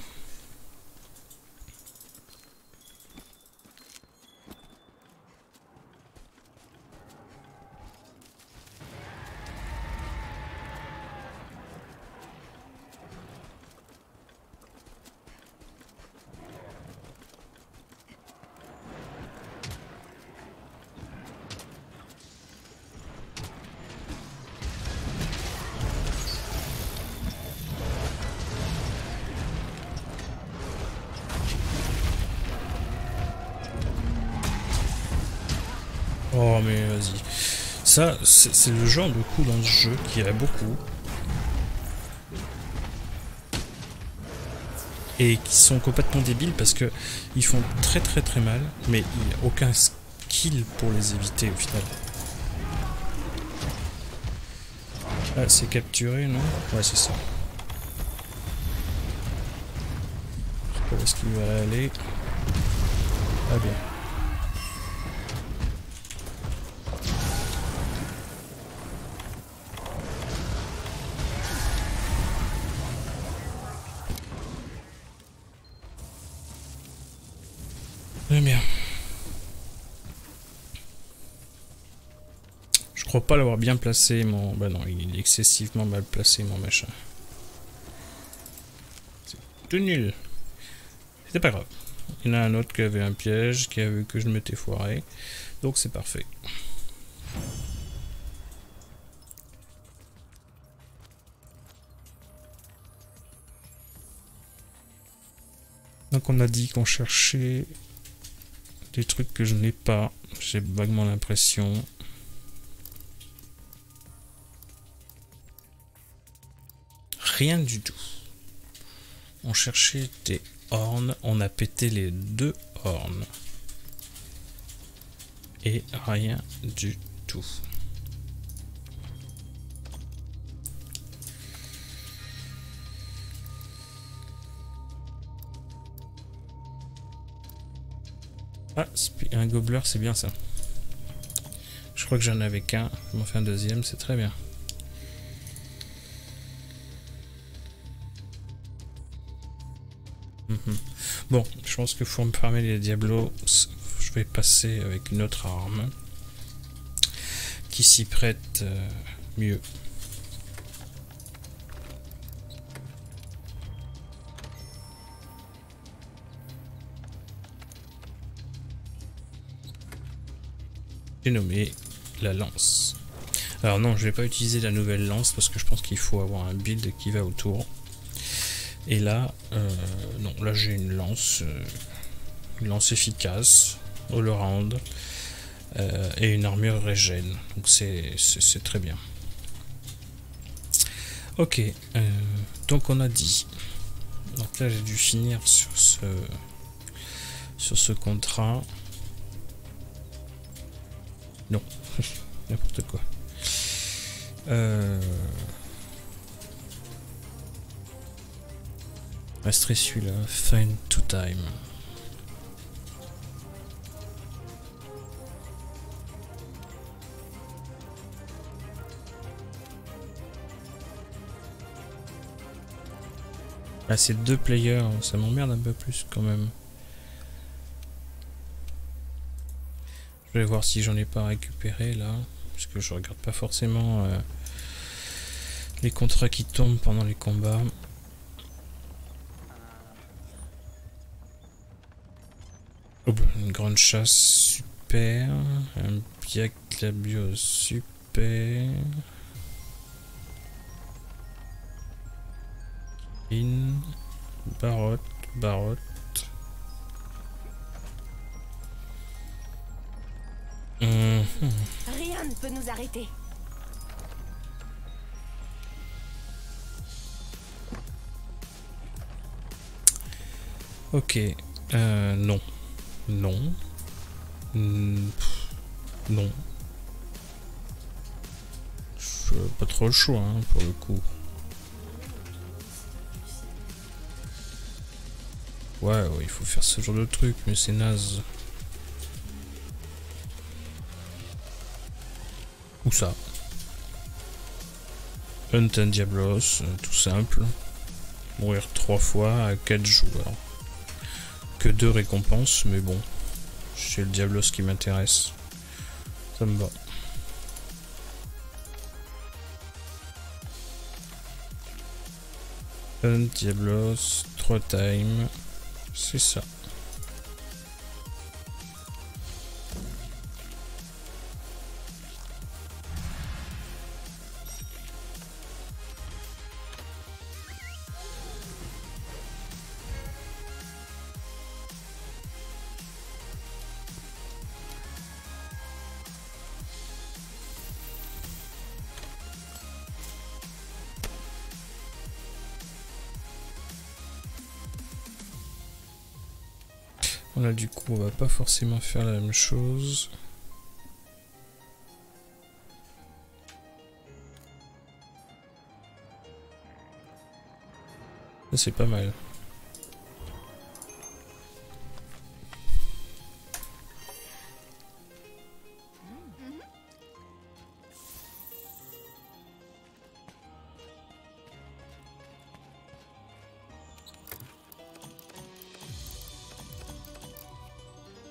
Oh mais vas-y. Ça, c'est le genre de coup dans ce jeu qui a beaucoup. Et qui sont complètement débiles parce que ils font très très très mal, mais il n'y a aucun skill pour les éviter au final. Ah, c'est capturé, non? Ouais, c'est ça. Je sais pas où est-ce qu'il va aller. Ah bien. Pas l'avoir bien placé mon... Bah non, il est excessivement mal placé mon machin. C'est tout nul. C'était pas grave. Il y en a un autre qui avait un piège, qui a vu que je m'étais foiré. Donc c'est parfait. Donc on a dit qu'on cherchait des trucs que je n'ai pas. J'ai vaguement l'impression... Rien du tout. On cherchait des hornes. On a pété les deux hornes. Et rien du tout. Ah, un gobeleur, c'est bien ça. Je crois que j'en avais qu'un. Je m'en fais un deuxième, c'est très bien. Bon, je pense que pour me fermer les Diablos, je vais passer avec une autre arme qui s'y prête mieux. j'ai nommé la lance. Alors non, je vais pas utiliser la nouvelle lance parce que je pense qu'il faut avoir un build qui va autour. Et là, euh, non, là j'ai une lance, euh, une lance efficace, all around, euh, et une armure régène. Donc c'est c'est très bien. Ok, euh, donc on a dit. Donc là j'ai dû finir sur ce sur ce contrat. Non, n'importe quoi. Euh... Resterait celui-là, Find to Time. Ah, c'est deux players, ça m'emmerde un peu plus quand même. Je vais voir si j'en ai pas récupéré là, parce que je regarde pas forcément euh, les contrats qui tombent pendant les combats. Oh, une grande chasse, super. Un Black Diablos, super. In Barotte, Barotte. Mmh. Rien ne peut nous arrêter. Ok, euh, non, non, mmh. Pff, non. Je n'ai pas trop le choix hein, pour le coup. Ouais, ouais, il faut faire ce genre de truc, mais c'est naze. Ou ça. Hunter Diablos, tout simple. Mourir trois fois à quatre joueurs. Que deux récompenses, mais bon. C'est le Diablos qui m'intéresse. Ça me va. Hunter Diablos, trois times. C'est ça. Là, du coup, on va pas forcément faire la même chose. Ça, c'est pas mal.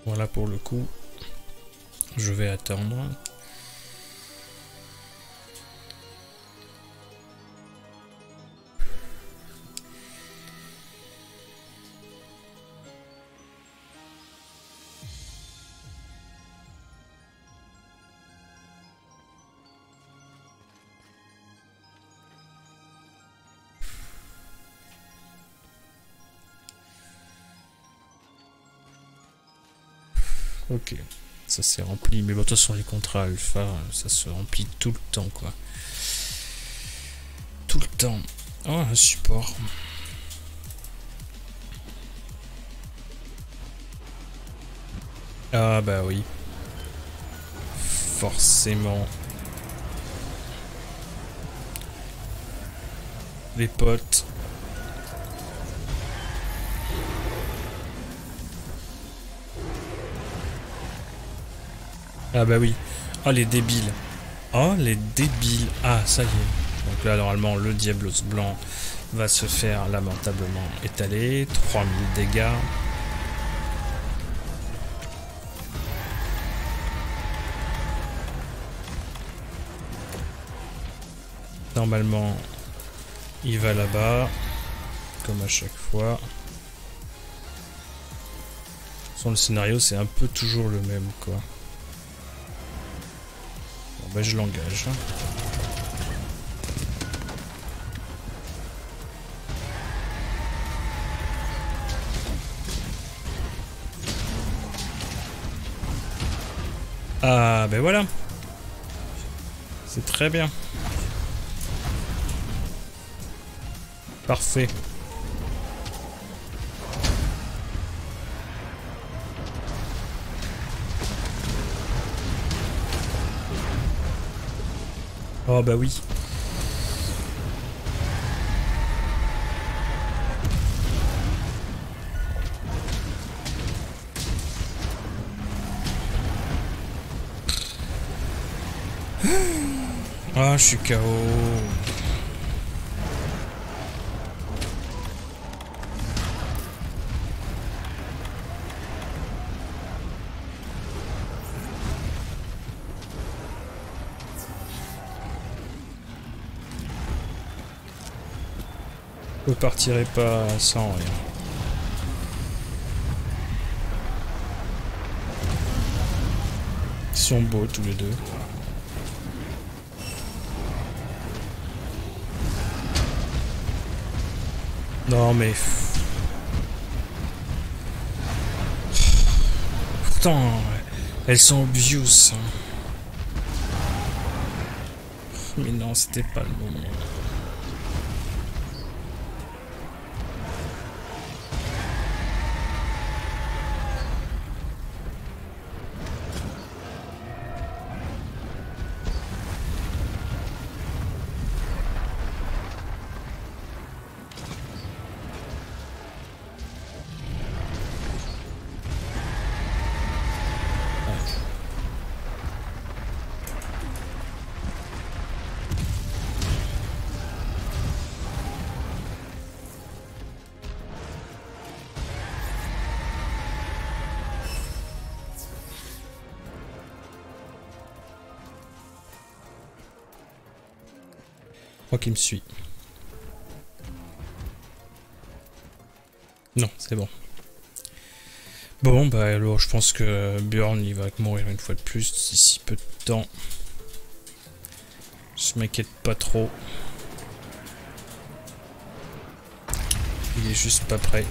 Voilà pour le coup, je vais attendre. Ok, ça s'est rempli, mais bon, de toute façon les contrats alpha, ça se remplit tout le temps quoi. Tout le temps. Oh, un support. Ah bah oui. Forcément. Les potes. Ah bah oui. Ah les débiles. Ah les débiles. Ah ça y est. Donc là normalement le Diablos blanc va se faire lamentablement étaler. trois mille dégâts. Normalement il va là-bas. Comme à chaque fois. De toute façon, le scénario c'est un peu toujours le même quoi. bah je l'engage. Ah ben voilà. C'est très bien. Parfait. Oh bah oui. Ah, je suis K O. Je partirai pas sans rien. Ils sont beaux tous les deux. Non mais... Pourtant, elles sont obvious. Mais non, c'était pas le moment. Qui me suit. Non, c'est bon. Bon, bah alors je pense que Bjorn il va mourir une fois de plus d'ici peu de temps. Je m'inquiète pas trop. Il est juste pas prêt.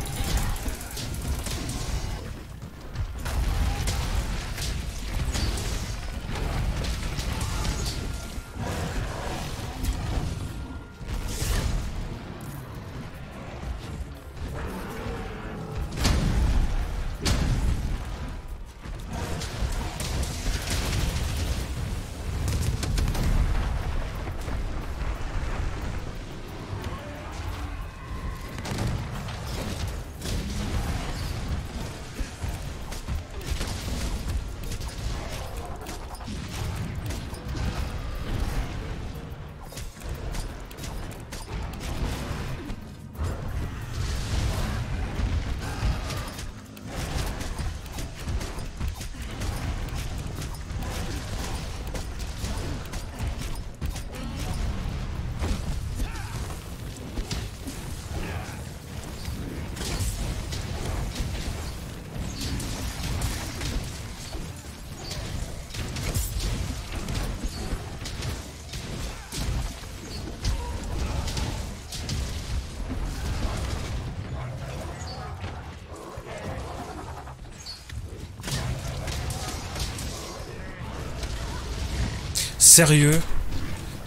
Sérieux,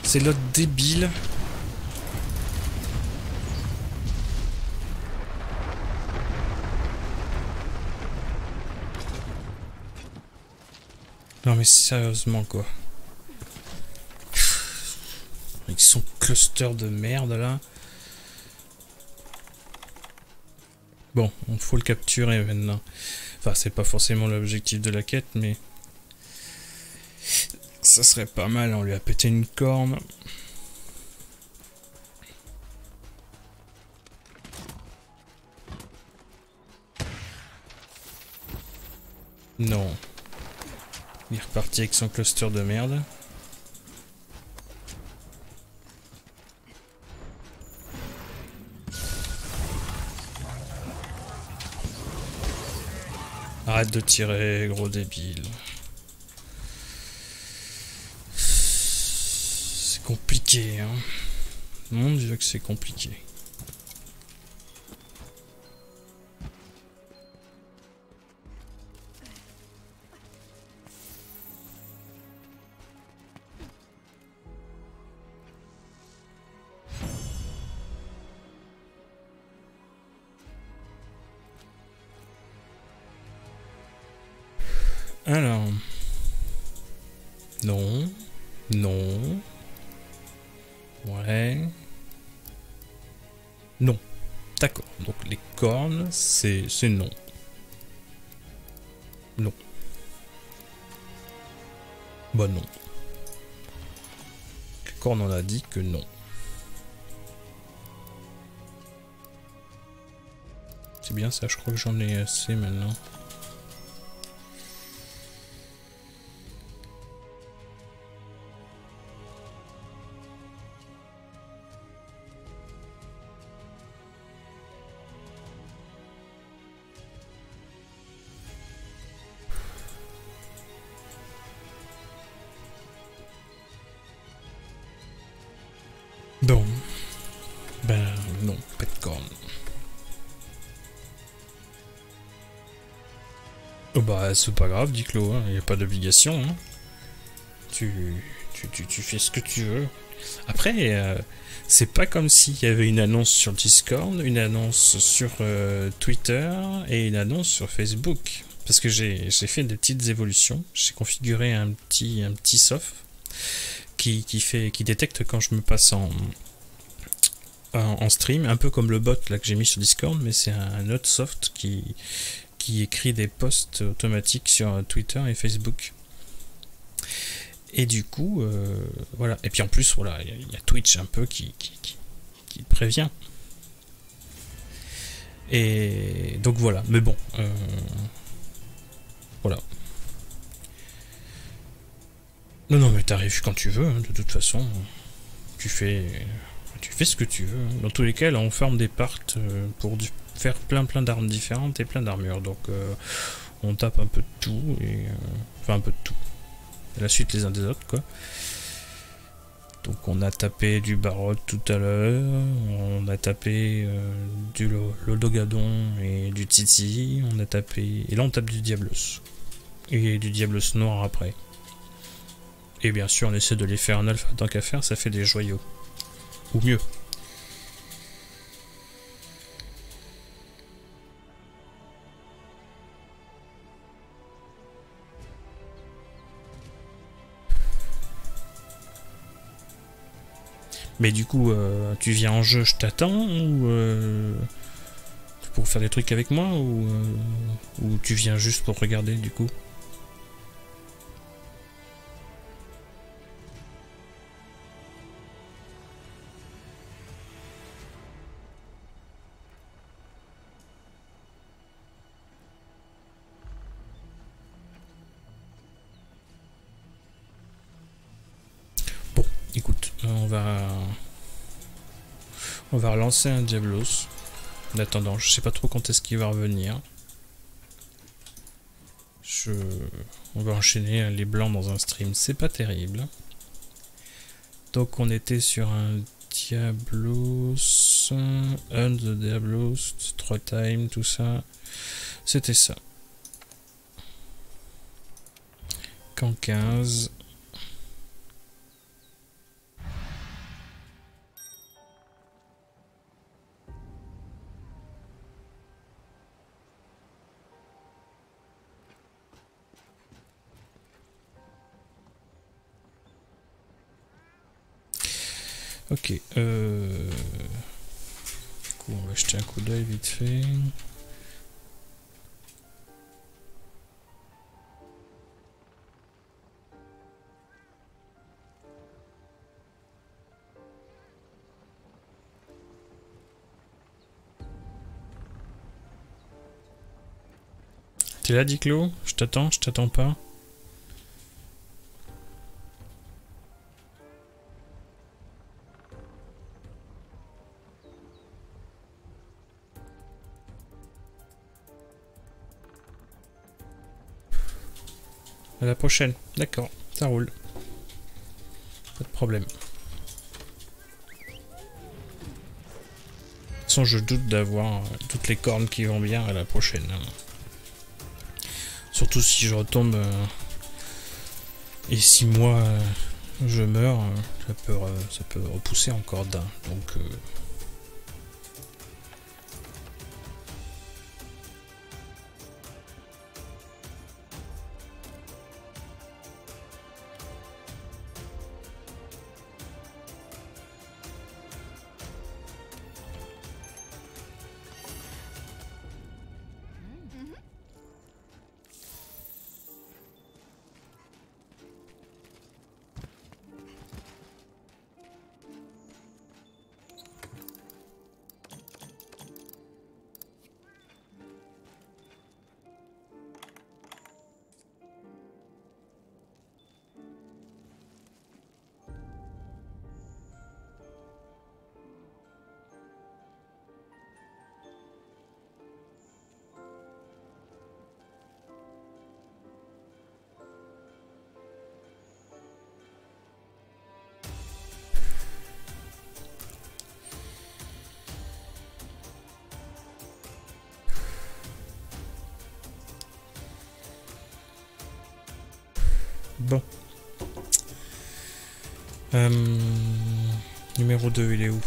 c'est l'autre débile. Non mais sérieusement quoi. Avec son cluster de merde là. Bon, il faut le capturer maintenant. Enfin, c'est pas forcément l'objectif de la quête, mais... ça serait pas mal, on lui a pété une corne. Non. Il est reparti avec son cluster de merde. Arrête de tirer, gros débile. compliqué, hein. Mon Dieu que c'est compliqué. Alors... Non... Non... Ouais... Non. D'accord. Donc les cornes, c'est non. Non. Bah non. Les cornes, on a dit que non. C'est bien ça, je crois que j'en ai assez maintenant. Bon, ben non, pas de corne. Oh bah c'est pas grave, dit Clo, hein. Y a pas d'obligation. Hein. Tu, tu, tu, tu fais ce que tu veux. Après, euh, c'est pas comme s'il y avait une annonce sur Discord, une annonce sur euh, Twitter et une annonce sur Facebook. Parce que j'ai fait des petites évolutions, j'ai configuré un petit, un petit soft. Qui, qui, fait, qui détecte quand je me passe en, en, en stream, un peu comme le bot là, que j'ai mis sur Discord, mais c'est un, un autre soft qui, qui écrit des posts automatiques sur Twitter et Facebook. Et du coup, euh, voilà. Et puis en plus, voilà, il y, y a Twitch un peu qui, qui, qui, qui prévient. Et donc voilà, mais bon, euh, voilà. Non, non, mais t'arrives quand tu veux, hein, de toute façon. Tu fais tu fais ce que tu veux. Dans tous les cas, là, on forme des parts pour faire plein plein d'armes différentes et plein d'armures. Donc, euh, on tape un peu de tout. Et, euh, enfin, un peu de tout. Et la suite les uns des autres, quoi. Donc, on a tapé du Barotte tout à l'heure. On a tapé euh, du l'Odogaron et du Tsitsi. On a tapé... Et là, on tape du Diablos. Et du Diablos noir après. Et bien sûr, on essaie de les faire en alpha. Tant qu'à faire, ça fait des joyaux. Ou mieux. Mais du coup, euh, tu viens en jeu, je t'attends, ou euh, pour faire des trucs avec moi, ou, euh, ou tu viens juste pour regarder, du coup? On va... On va relancer un Diablos. En attendant, je sais pas trop quand est-ce qu'il va revenir. Je... On va enchaîner les blancs dans un stream. C'est pas terrible. Donc on était sur un Diablos... Un de Diablos, trois times, tout ça. C'était ça. Camp quinze... Ok, euh... du coup on va jeter un coup d'œil vite fait. T'es là, Diclo? Je t'attends, je t'attends pas. À la prochaine, d'accord, ça roule, pas de problème. façon, je doute d'avoir toutes les cornes qui vont bien à la prochaine. Surtout si je retombe euh, et si moi euh, je meurs, ça peut, euh, ça peut repousser encore d'un. Donc... Euh Bon. Euh, numéro deux, il est où?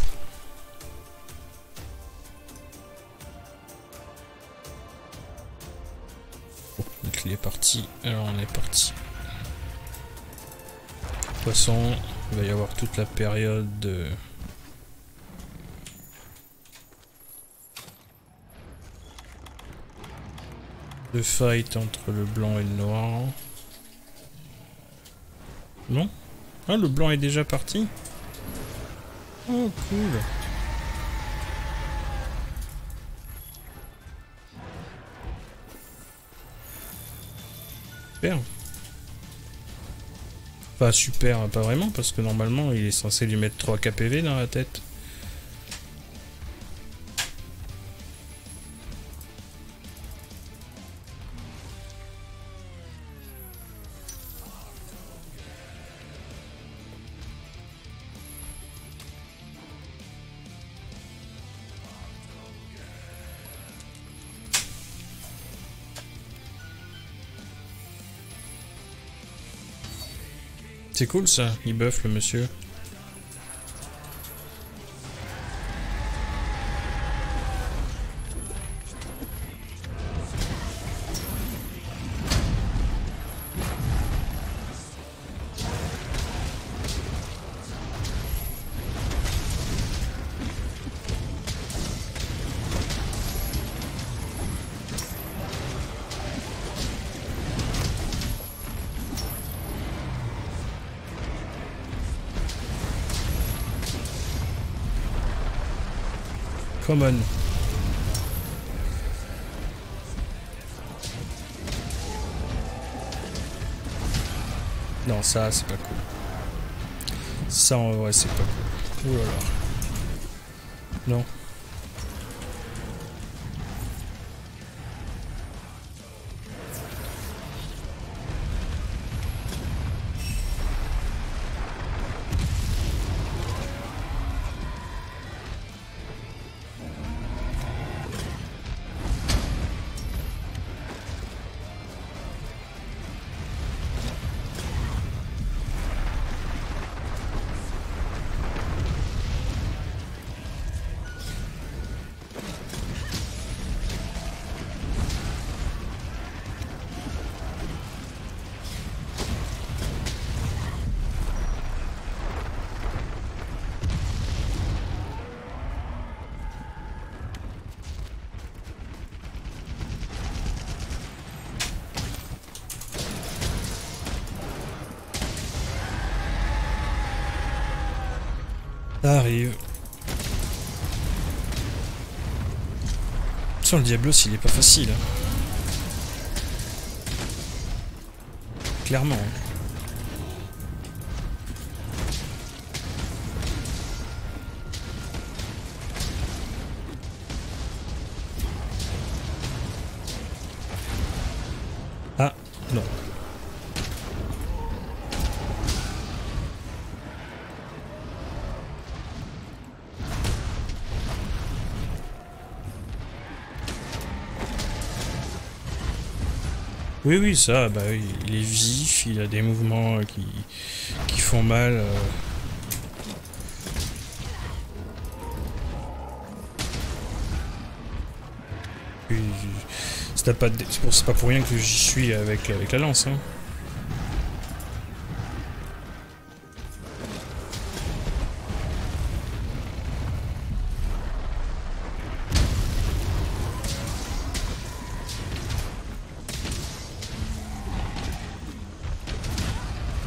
Oh, donc il est parti. Alors on est parti. De toute façon, il va y avoir toute la période de... de fight entre le blanc et le noir. Non? Ah, le blanc est déjà parti? Oh, cool! Super! Pas super, pas vraiment, parce que normalement, il est censé lui mettre trois K P V dans la tête. C'est cool ça, il buffe le monsieur. Come on. Non, ça c'est pas cool. Ça en vrai c'est pas cool. Ouh là là. Non. Arrive. Sur le Diablos, il est pas facile. Clairement. Ah, non. Oui, oui, ça, bah, il est vif, il a des mouvements euh, qui, qui font mal. Euh... C'est pas, pas pour rien que j'y suis avec, avec la lance. Hein.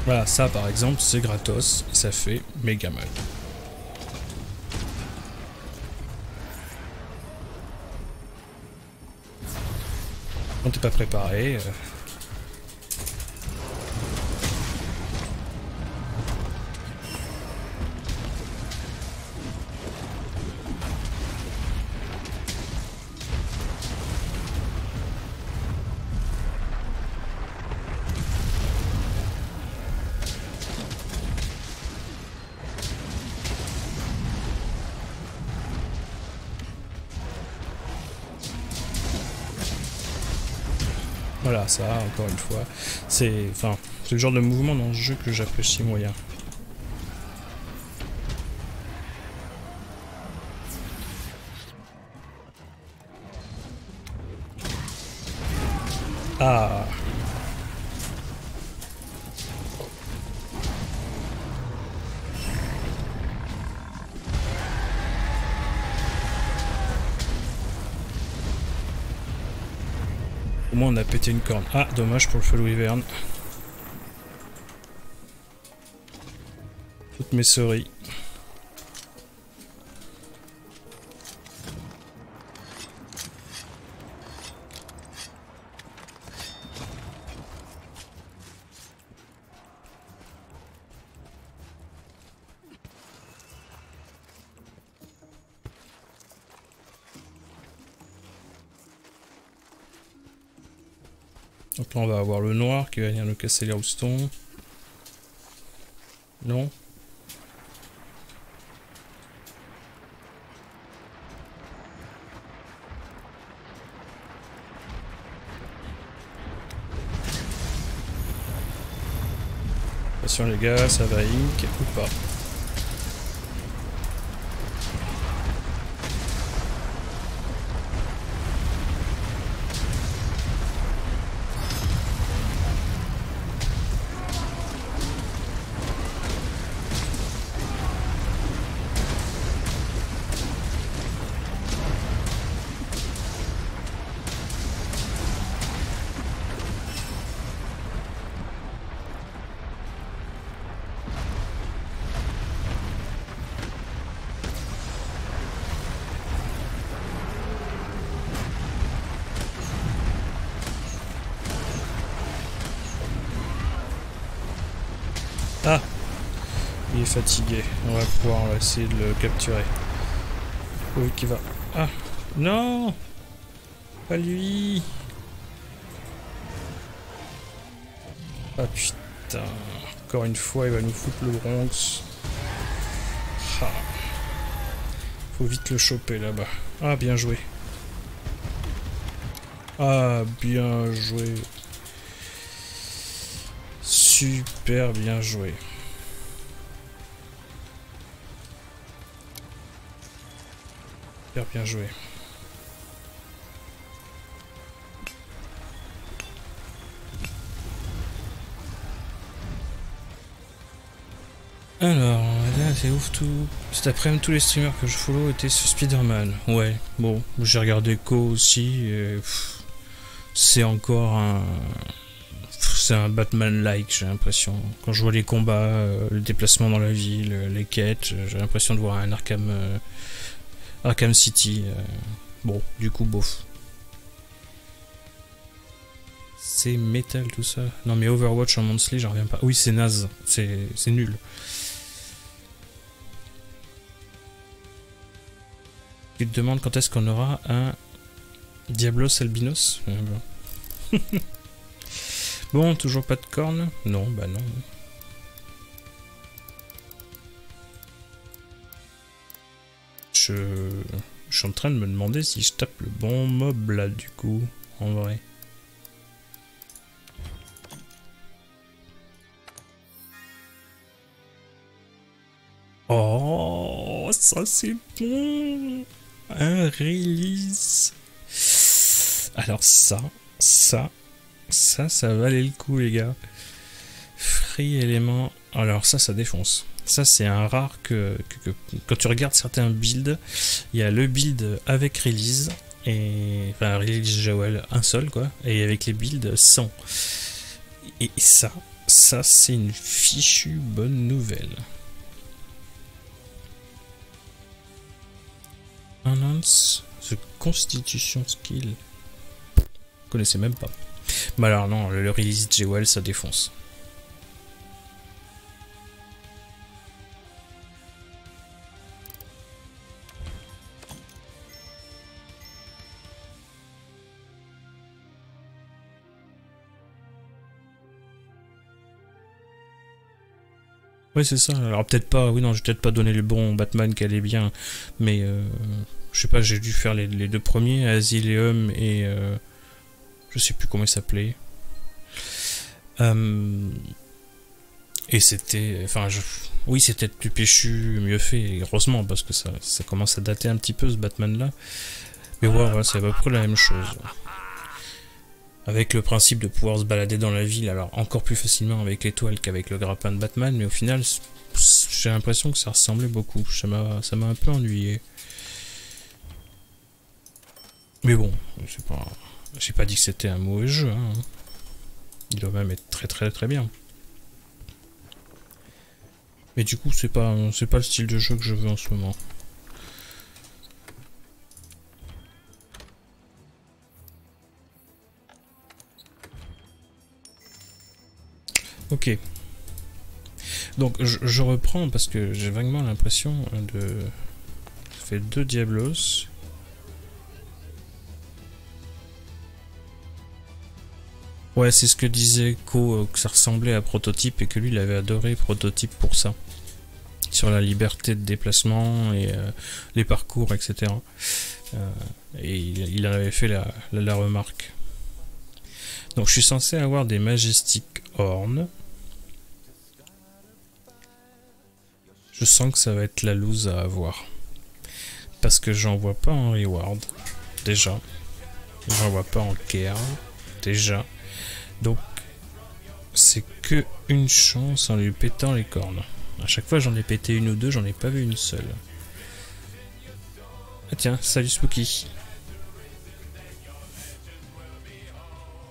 Voilà, ça par exemple, c'est gratos, ça fait méga mal. On t'est pas préparé. Euh... Voilà, ça, encore une fois, c'est enfin, c'est le genre de mouvement dans le jeu que j'apprécie moyen. Ah. Au moins on a pété une corne. Ah, dommage pour le feu louis-verne. Toutes mes souris. Donc là on va avoir le noir qui va venir nous casser les roustons. Non. Attention les gars, ça va ink ou pas. Fatigué, on va pouvoir on va essayer de le capturer. Oui, qui va. Ah non, pas lui. Ah putain, encore une fois, il va nous foutre le Bronx. Ah. Faut vite le choper là-bas. Ah bien joué. Ah bien joué. Super bien joué. Bien joué. Alors, c'est ouf tout. Cet après-midi, tous les streamers que je follow étaient sur Spider-Man. Ouais, bon, j'ai regardé Co aussi. C'est encore un. C'est un Batman-like, j'ai l'impression. Quand je vois les combats, euh, le déplacement dans la ville, les quêtes, j'ai l'impression de voir un Arkham. Euh, Arkham City, euh, bon, du coup, bof. C'est métal tout ça. Non mais Overwatch en monthly, j'en reviens pas. Oui, c'est naze, c'est nul. Tu te demandes quand est-ce qu'on aura un Diablos albinos? euh, bon. Bon, toujours pas de corne? Non, bah non. Je... je suis en train de me demander si je tape le bon mob là du coup, en vrai. Oh, ça c'est bon. Un release. Alors ça, ça, ça, ça valait le coup les gars. Free Element. Alors ça, ça défonce. Ça c'est un rare que, que, que quand tu regardes certains builds, il y a le build avec release et enfin release Jewel un seul quoi, et avec les builds sans. Et ça, ça c'est une fichue bonne nouvelle. Announce the Constitution Skill. Je connaissais même pas. Bah alors non, le, le release Jewel ça défonce. Ouais c'est ça, alors peut-être pas, oui non, j'ai peut-être pas donné le bon Batman qui allait bien, mais euh, je sais pas, j'ai dû faire les, les deux premiers, Asyleum et euh, je sais plus comment il s'appelait. Euh, et c'était, enfin, je, oui c'était du péchu mieux fait, grossement, parce que ça, ça commence à dater un petit peu ce Batman là, mais ouais, ouais c'est à peu près la même chose. Ouais. Avec le principe de pouvoir se balader dans la ville, alors encore plus facilement avec l'étoile qu'avec le grappin de Batman, mais au final, j'ai l'impression que ça ressemblait beaucoup. Ça m'a un peu ennuyé. Mais bon, j'ai pas dit que c'était un mauvais jeu. Hein. Il doit même être très très très bien. Mais du coup, c'est pas, c'est pas le style de jeu que je veux en ce moment. Ok, donc je, je reprends parce que j'ai vaguement l'impression de... Ça fait deux Diablos. Ouais, c'est ce que disait Ko, que ça ressemblait à Prototype et que lui il avait adoré Prototype pour ça. Sur la liberté de déplacement et euh, les parcours, et cetera. Euh, et il, il avait fait la, la, la remarque. Donc je suis censé avoir des Majestic Horn. Je sens que ça va être la loose à avoir. Parce que j'en vois pas en reward. Déjà. J'en vois pas en care. Déjà. Donc, c'est que une chance en lui pétant les cornes. A chaque fois, j'en ai pété une ou deux, j'en ai pas vu une seule. Ah tiens, salut Spooky.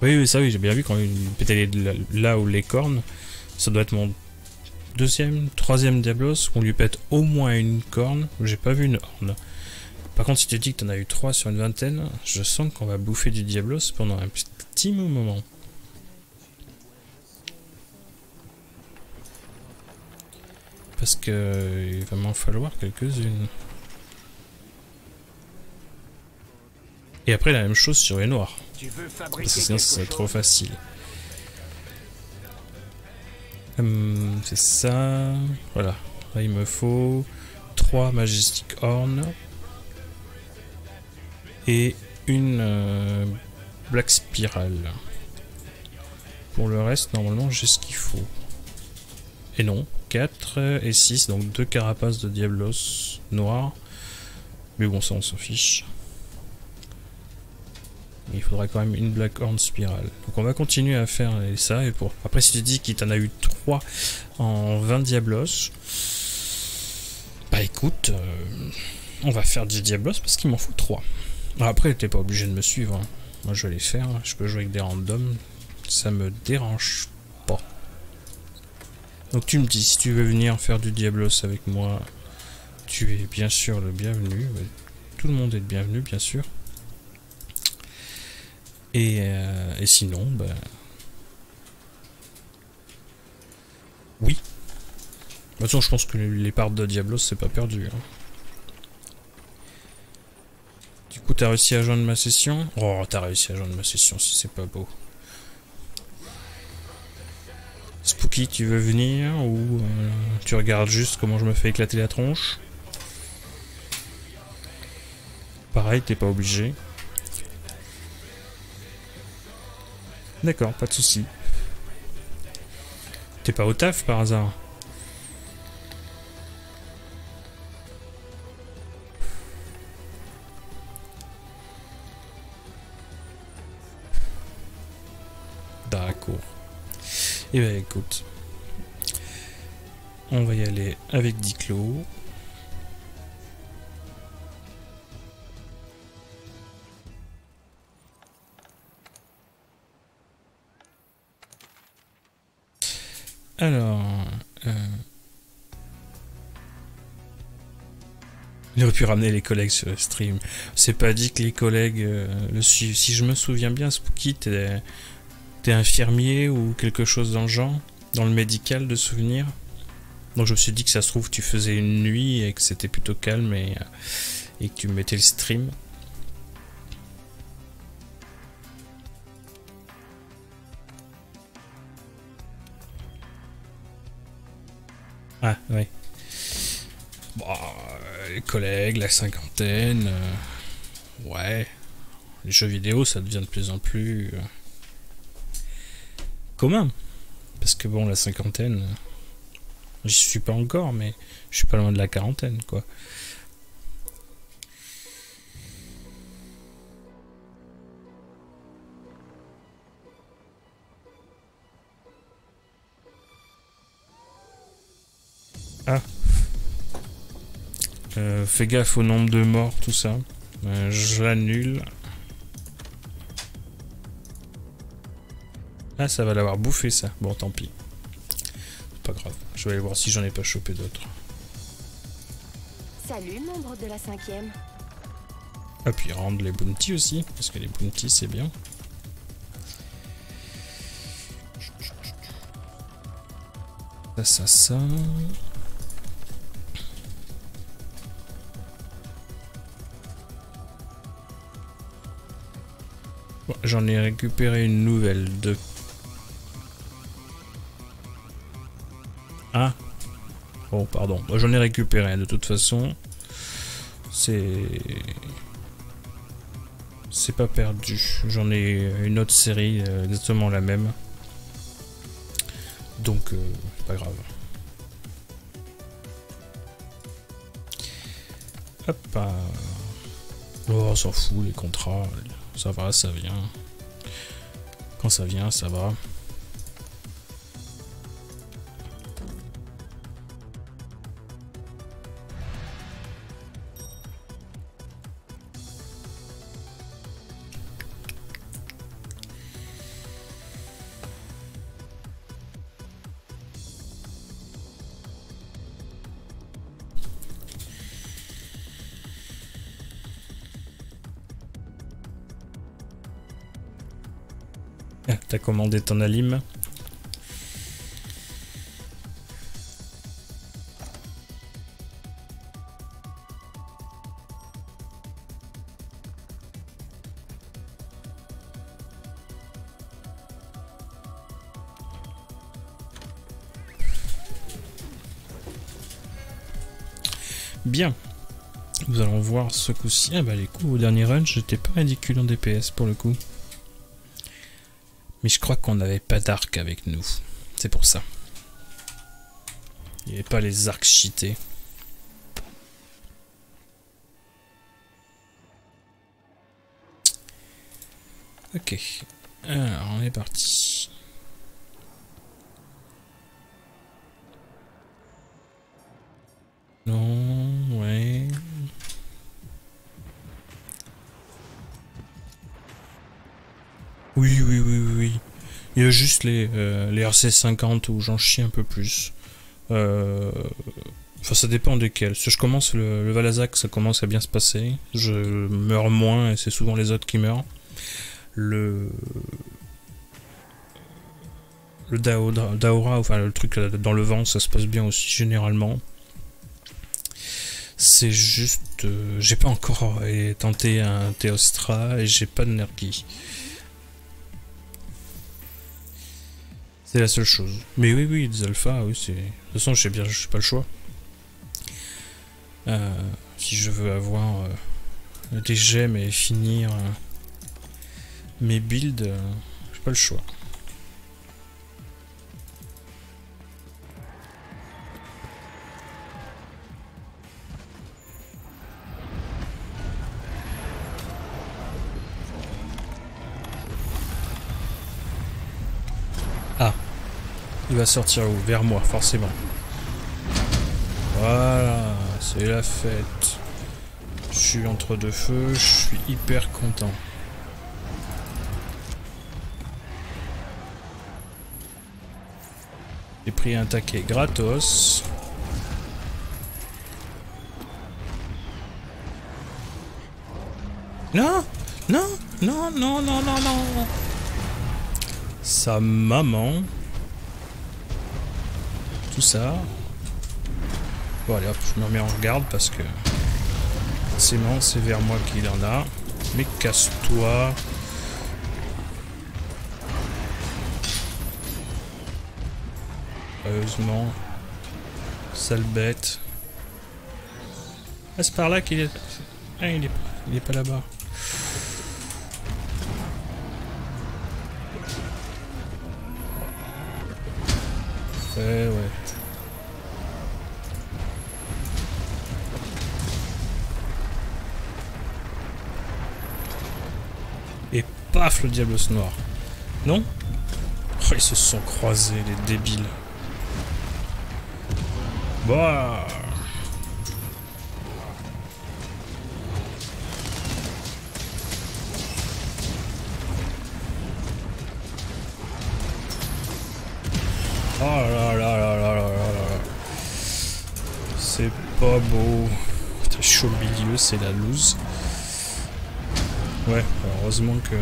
Oui, oui, ça oui, j'ai bien vu quand il pétait là où les cornes. Ça doit être mon... Deuxième, troisième Diablos, qu'on lui pète au moins une corne, j'ai pas vu une horne. Par contre, si tu dis que t'en as eu trois sur une vingtaine, je sens qu'on va bouffer du Diablos pendant un petit moment. Parce que il va m'en falloir quelques-unes. Et après, la même chose sur les noirs. Parce que sinon, ça serait trop facile. Hum, c'est ça, voilà, là il me faut trois Majestic Horn et une euh, Black Spiral. Pour le reste, normalement j'ai ce qu'il faut. Et non, quatre et six, donc deux carapaces de Diablos noirs, mais bon ça on s'en fiche. Il faudra quand même une Black Horn Spirale. Donc on va continuer à faire ça. Et pour... Après si tu dis qu'il t'en a eu trois en vingt Diablos, bah écoute, euh, on va faire dix Diablos parce qu'il m'en faut trois. Après t'es pas obligé de me suivre, hein. Moi je vais les faire, je peux jouer avec des randoms, ça me dérange pas. Donc tu me dis, si tu veux venir faire du Diablos avec moi, tu es bien sûr le bienvenu. Tout le monde est le bienvenu bien sûr. Et, euh, et sinon, bah... Oui. De toute façon, je pense que les parts de Diablos, c'est pas perdu. Hein. Du coup, t'as réussi à joindre ma session? Oh, t'as réussi à joindre ma session, si c'est pas beau. Spooky, tu veux venir? Ou euh, tu regardes juste comment je me fais éclater la tronche? Pareil, t'es pas obligé. D'accord, pas de soucis. T'es pas au taf par hasard? Et bien écoute, on va y aller avec Diclo. Alors, euh... il aurait pu ramener les collègues sur le stream. C'est pas dit que les collègues euh, le suivent. Si je me souviens bien, Spooky, t'es infirmier ou quelque chose dans le genre, dans le médical de souvenir. Donc je me suis dit que ça se trouve tu faisais une nuit et que c'était plutôt calme et, et que tu mettais le stream. Ah, oui. Bon, les collègues, la cinquantaine... Euh, ouais. Les jeux vidéo, ça devient de plus en plus... Euh, commun. Parce que bon, la cinquantaine... Euh, j'y suis pas encore, mais je suis pas loin de la quarantaine, quoi. Ah. Euh, fais gaffe au nombre de morts, tout ça. Euh, je l'annule. Ah, ça va l'avoir bouffé, ça. Bon, tant pis. C'est pas grave. Je vais aller voir si j'en ai pas chopé d'autres. Salut, membre de la cinquième. Ah, puis rendre les bounties aussi, parce que les bounties, c'est bien. Ça, ça, ça... J'en ai récupéré une nouvelle de... Ah. Oh, pardon. J'en ai récupéré, de toute façon. C'est... C'est pas perdu. J'en ai une autre série, exactement la même. Donc, euh, pas grave. Hop. Ah. Oh, on s'en fout, les contrats... Ça va, ça vient. Quand ça vient, ça va. T'as commandé ton alim. Bien. Nous allons voir ce coup-ci. Ah bah les coups au dernier run, j'étais pas ridicule en D P S pour le coup. Mais je crois qu'on n'avait pas d'arc avec nous. C'est pour ça. Il n'y avait pas les arcs cheatés. Ok. Alors, on est parti. Non, ouais... Oui, oui, oui, oui. Il y a juste les, euh, les R C cinquante où j'en chie un peu plus. Euh... Enfin, ça dépend desquels. Si je commence le, le Valazak, ça commence à bien se passer. Je meurs moins et c'est souvent les autres qui meurent. Le... Le Daora, enfin le truc dans le vent, ça se passe bien aussi généralement. C'est juste... Euh, j'ai pas encore tenté un Teostra et j'ai pas de Nergi. C'est la seule chose. Mais oui, oui, des alphas, oui, c'est... De toute façon, je sais bien, je n'ai pas le choix. Euh, si je veux avoir euh, des gemmes et finir euh, mes builds, euh, j'ai pas le choix. Il va sortir où? Vers moi, forcément. Voilà, c'est la fête. Je suis entre deux feux, je suis hyper content. J'ai pris un taquet gratos. Non, non, non, non, non, non, non. Sa maman. Tout ça. Bon allez hop, je me remets en garde parce que... C'est bon, c'est vers moi qu'il en a. Mais casse-toi. Heureusement. Sale bête. Ah c'est par là qu'il est... Ah il est, il est pas là-bas. Ouais, ouais. Et paf, le Diablos noir. Non? Oh, ils se sont croisés, les débiles. Bah. Oh là là là là là là là. C'est pas beau. Putain, je suis au milieu, c'est la loose. Ouais, heureusement que...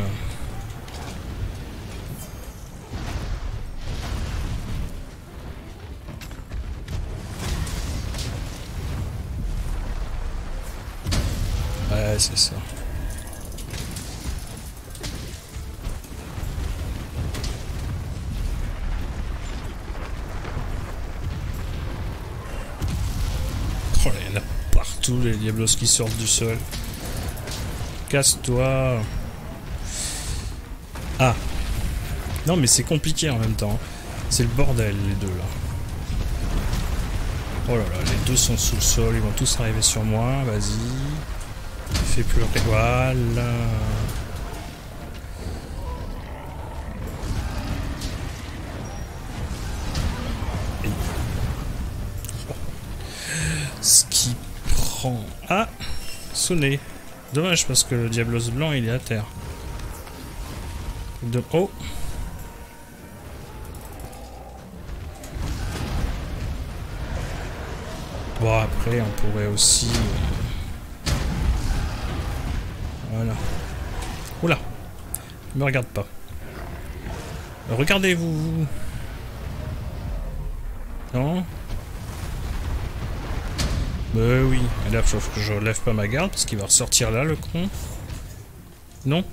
Ouais, c'est ça. Les Diablos qui sortent du sol. Casse-toi. Ah. Non mais c'est compliqué en même temps. C'est le bordel les deux là. Oh là là, les deux sont sous le sol, ils vont tous arriver sur moi. Vas-y. Fais pleurer. Voilà. Ah, sonné. Dommage parce que le Diablos blanc il est à terre. De... Oh. Bon après on pourrait aussi... Voilà. Oula. Ne me regarde pas. Regardez-vous. Non ? Bah ben oui, et là faut que je lève pas ma garde parce qu'il va ressortir là le con. Non?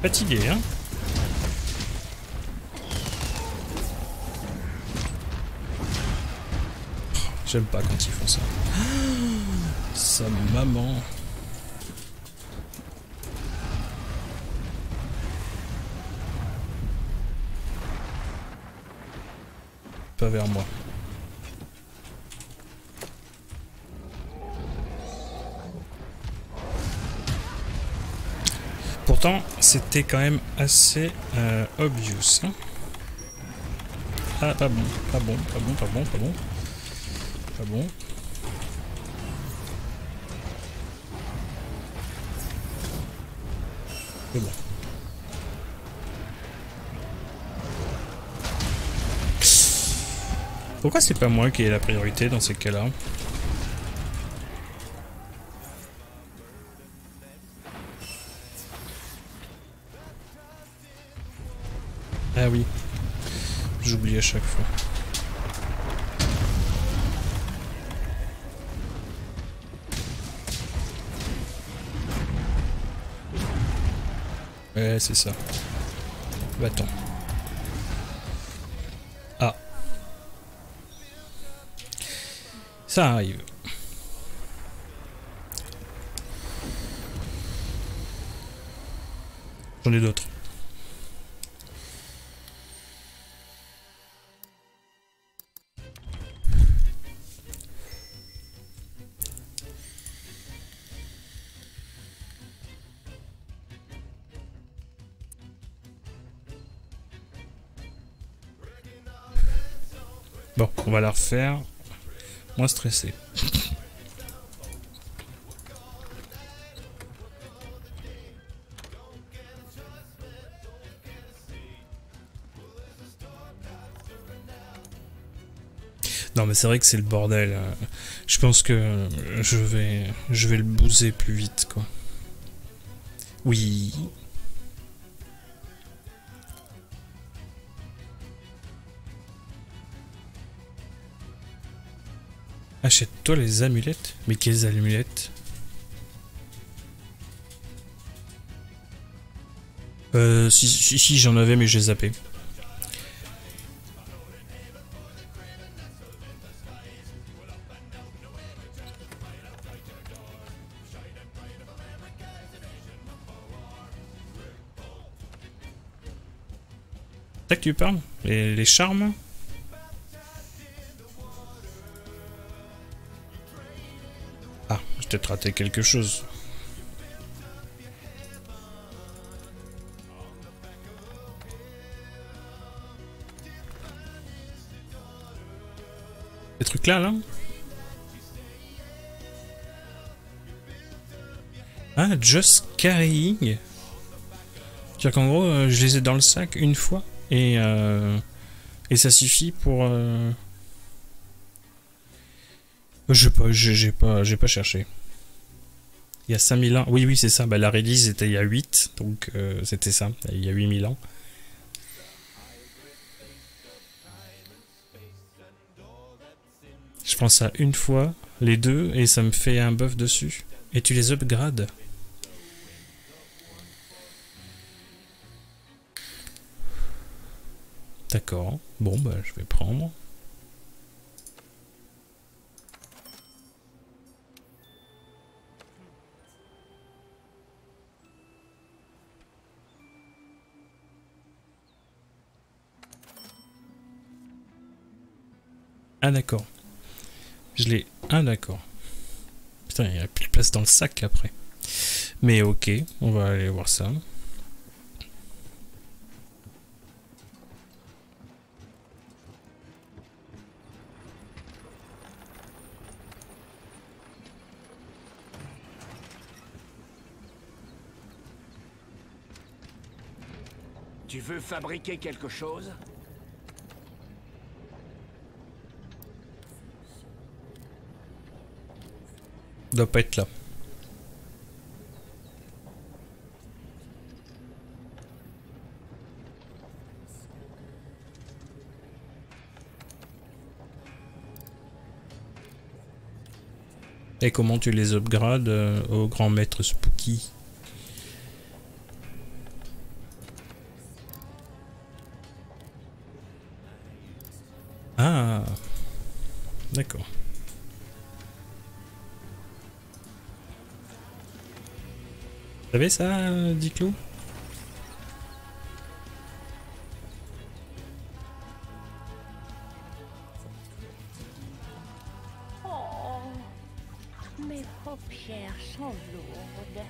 Fatigué hein? J'aime pas quand ils font ça. Sa maman. Vers moi. Pourtant, c'était quand même assez euh, obvious. Hein. Ah, pas bon, pas bon, pas bon, pas bon, pas bon, pas bon. C'est bon. Pourquoi c'est pas moi qui ai la priorité dans ces cas-là? Ah oui. J'oublie à chaque fois. Ouais, c'est ça. Va-t'en. Ça arrive. J'en ai d'autres. Bon, on va la refaire. Moins stressé. Non mais c'est vrai que c'est le bordel. Je pense que je vais je vais le bouser plus vite quoi. Oui. Achète-toi les amulettes. Mais quelles amulettes? Euh si si, si j'en avais mais j'ai zappé. C'est ça que tu parles? Les, les charmes? Ah, je t'ai raté quelque chose. Ces trucs-là, là? Ah, Just Carrying. C'est-à-dire qu'en gros, euh, je les ai dans le sac une fois. Et, euh, et ça suffit pour... Euh... Je n'ai pas, j'ai pas, j'ai pas cherché. Il y a cinq mille ans. Oui, oui, c'est ça. Bah, la release était il y a huit. Donc, euh, c'était ça. Il y a huit mille ans. Je prends ça une fois, les deux, et ça me fait un buff dessus. Et tu les upgrades. D'accord, bon bah je vais prendre. Ah d'accord. Je l'ai... Ah d'accord. Putain, il n'y a plus de place dans le sac après. Mais ok, on va aller voir ça. Tu veux fabriquer quelque chose? Doit pas être là. Et comment tu les upgrades euh, au grand maître Spooky? Ah, d'accord. Vous savez ça, Diclo? Oh, mes paupières sont lourdes.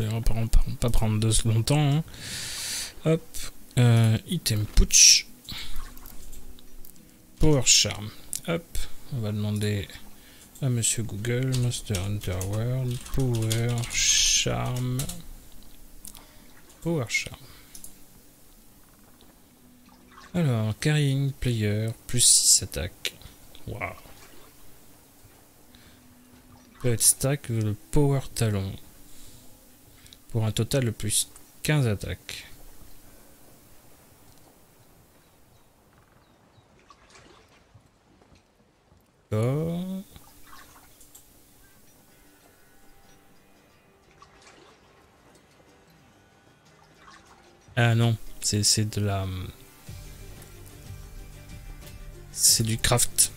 On va pas prendre de ce longtemps. Hein. Hop, euh, item putsch. Power Charm. Hop, on va demander à Monsieur Google, Monster Hunter World, Power Charm. Power Charm. Alors, carrying player, plus six attaques. Waouh. Peut être stack le Power Talon. Pour un total de plus quinze attaques. D'accord. Ah non, c'est de la... C'est du craft.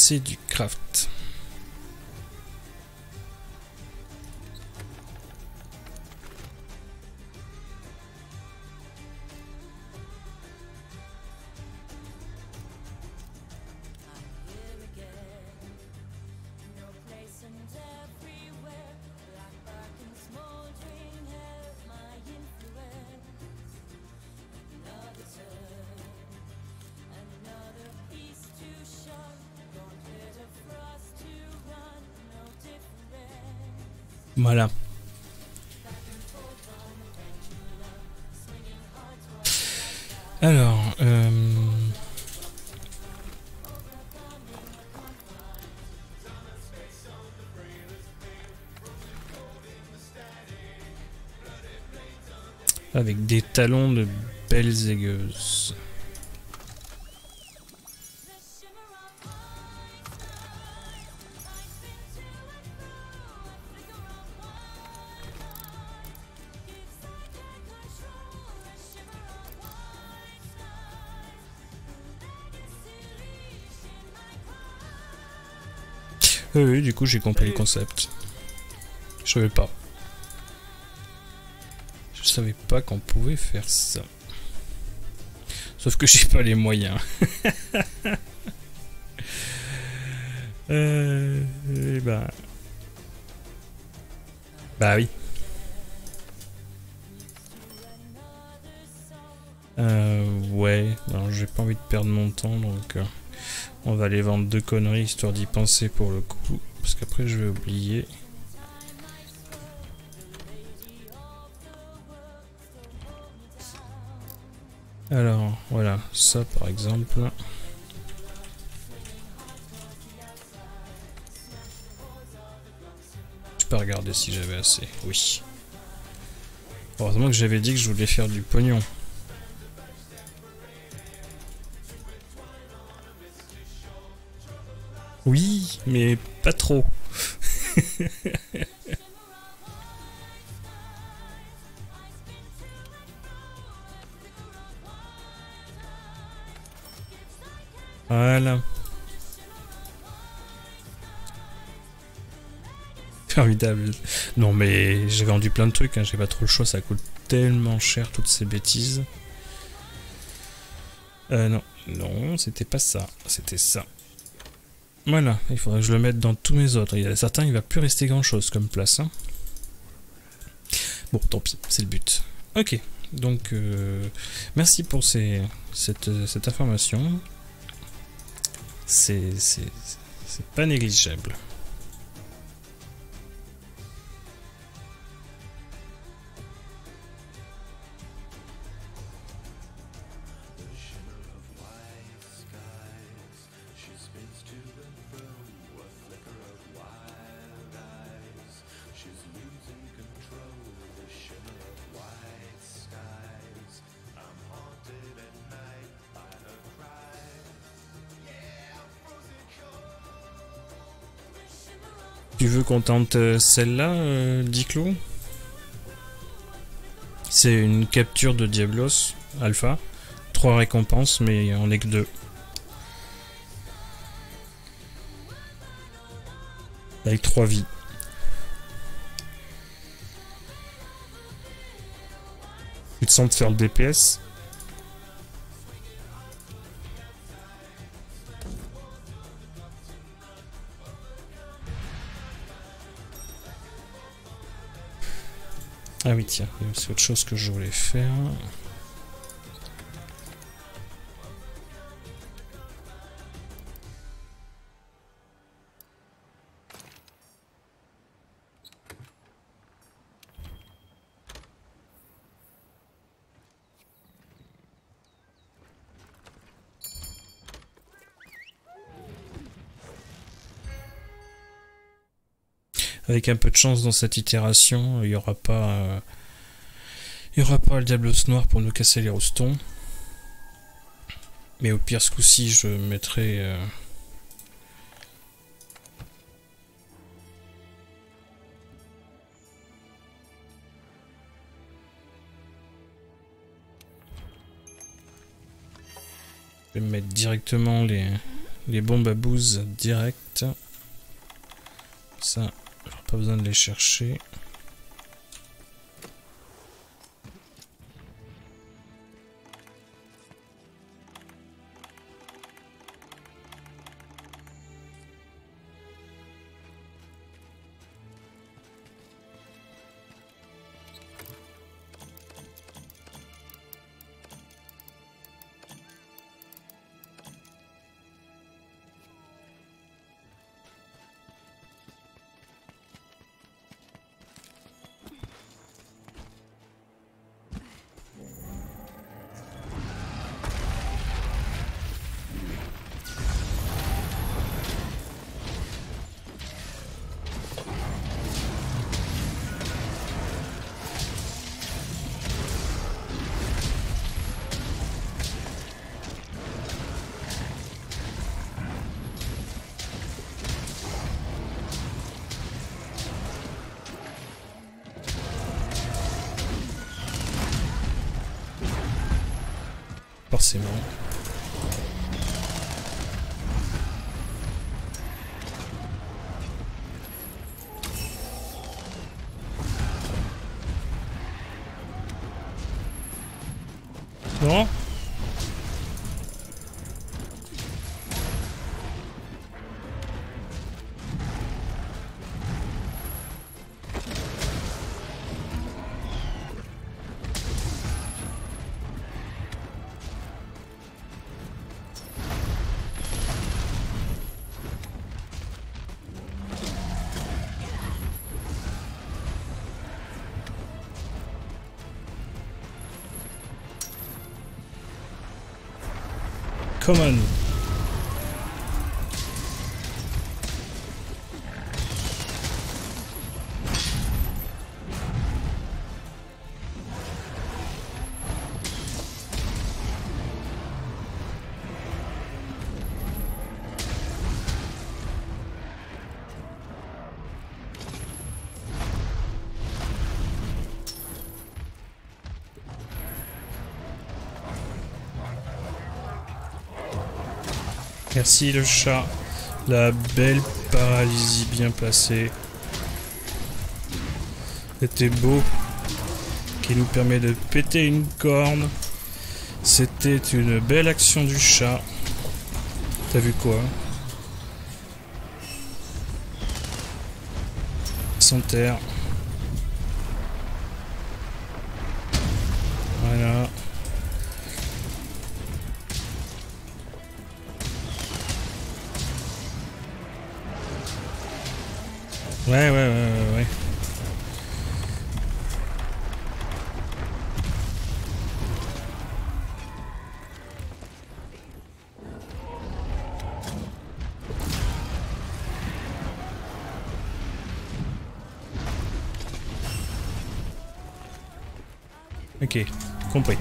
c'est du craft. Voilà. Alors, euh... avec des talons de belles aigueuses. Oui, du coup j'ai compris le concept. Je savais pas. Je savais pas qu'on pouvait faire ça. Sauf que j'ai pas les moyens. euh, et bah. Bah oui. Euh, ouais. Alors j'ai pas envie de perdre mon temps donc. Euh... On va aller vendre deux conneries histoire d'y penser pour le coup, parce qu'après je vais oublier. Alors voilà, ça par exemple. Je peux regarder si j'avais assez, oui. Heureusement que j'avais dit que je voulais faire du pognon. Oui, mais pas trop. Voilà. Formidable. Non mais j'ai vendu plein de trucs, hein. J'ai pas trop le choix, ça coûte tellement cher toutes ces bêtises. Euh non, non, c'était pas ça, c'était ça. Voilà, il faudrait que je le mette dans tous mes autres. Il y a certains, il va plus rester grand chose comme place. Hein. Bon, tant pis, c'est le but. Ok, donc euh, merci pour ces, cette, cette information. C'est pas négligeable. Tu veux qu'on tente celle-là, euh, Diclo? C'est une capture de Diablos Alpha. Trois récompenses, mais on n'est que deux. Avec trois vies. Tu te sens de faire le D P S? Ah oui, tiens, c'est autre chose que je voulais faire. Avec un peu de chance dans cette itération, il n'y aura pas euh, il y aura pas le Diablos noir pour nous casser les roustons. Mais au pire ce coup-ci je mettrai euh... je vais mettre directement les, Les bombes à bouse direct. Ça, j'aurais pas besoin de les chercher. Forcément. Non. Come on. Merci le chat, la belle paralysie bien placée. C'était beau, qui nous permet de péter une corne. C'était une belle action du chat. T'as vu quoi? Sans terre. Voilà. Ouais, ouais, ouais, ouais, ouais. Ok, compris.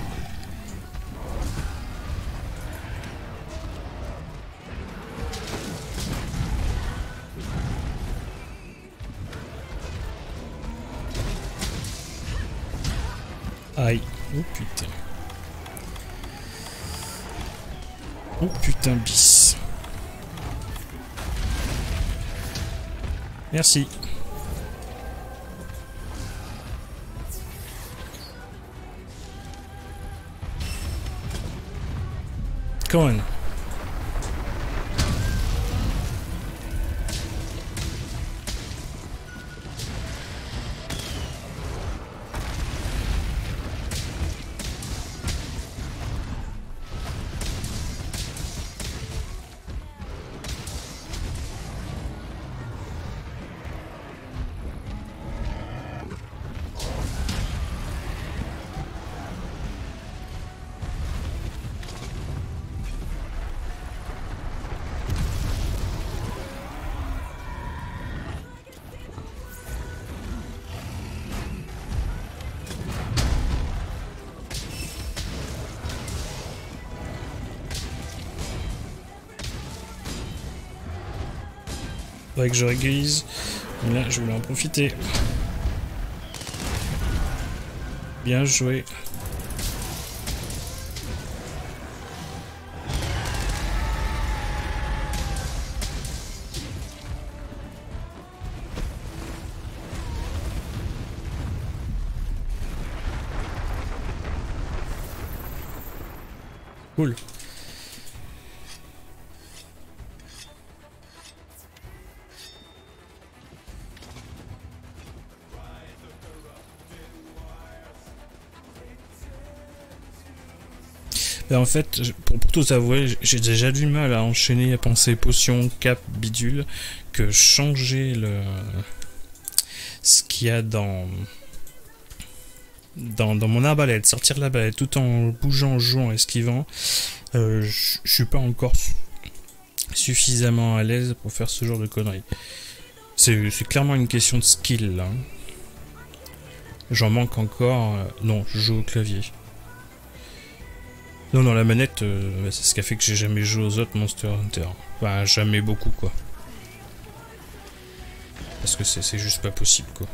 Oh putain. Oh putain bis. Merci. Come on. Que je réglise, mais là je voulais en profiter. Bien joué. Cool. Ben en fait, pour, pour tout avouer, j'ai déjà du mal à enchaîner, à penser potion, cap, bidule, que changer le ce qu'il y a dans... Dans, dans mon arbalète, sortir la balète tout en bougeant, jouant, esquivant, euh, je suis pas encore suffisamment à l'aise pour faire ce genre de conneries. C'est clairement une question de skill. Hein. J'en manque encore. Euh, non, je joue au clavier. Non, non, la manette, euh, c'est ce qui a fait que j'ai jamais joué aux autres Monster Hunter. Enfin, jamais beaucoup, quoi. Parce que c'est juste pas possible, quoi.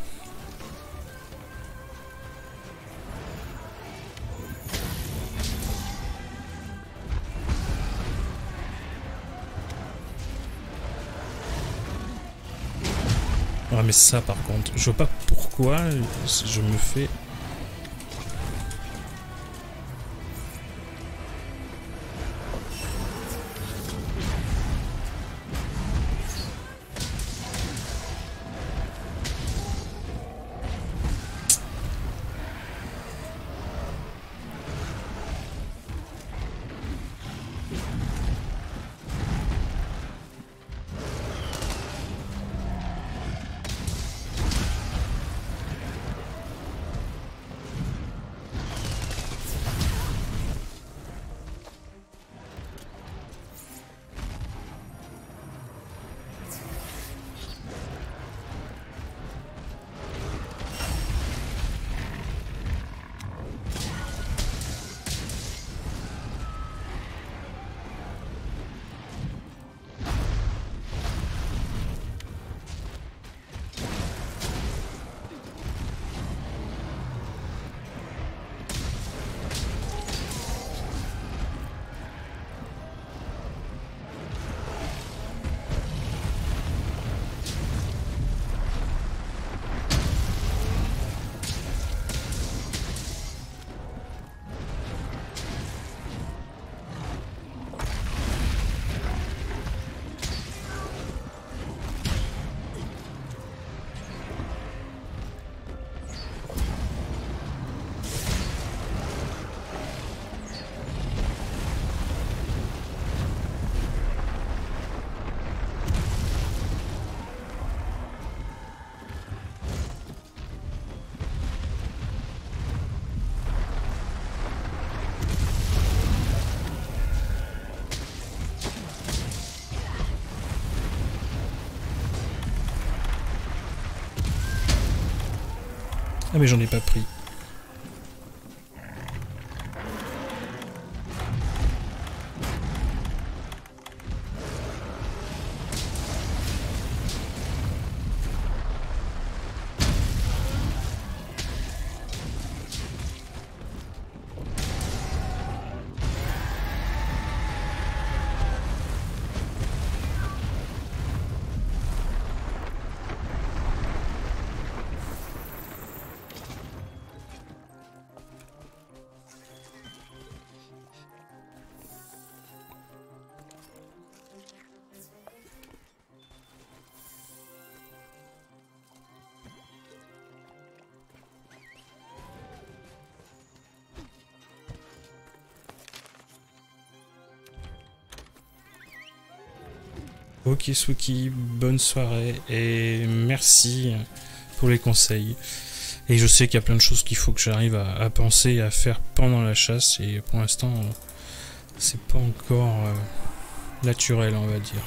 Ah mais ça par contre, je vois pas pourquoi je me fais... Ah mais j'en ai pas pris. Ok Swiki, bonne soirée et merci pour les conseils. Et je sais qu'il y a plein de choses qu'il faut que j'arrive à, à penser, à faire pendant la chasse et pour l'instant c'est pas encore euh, naturel on va dire.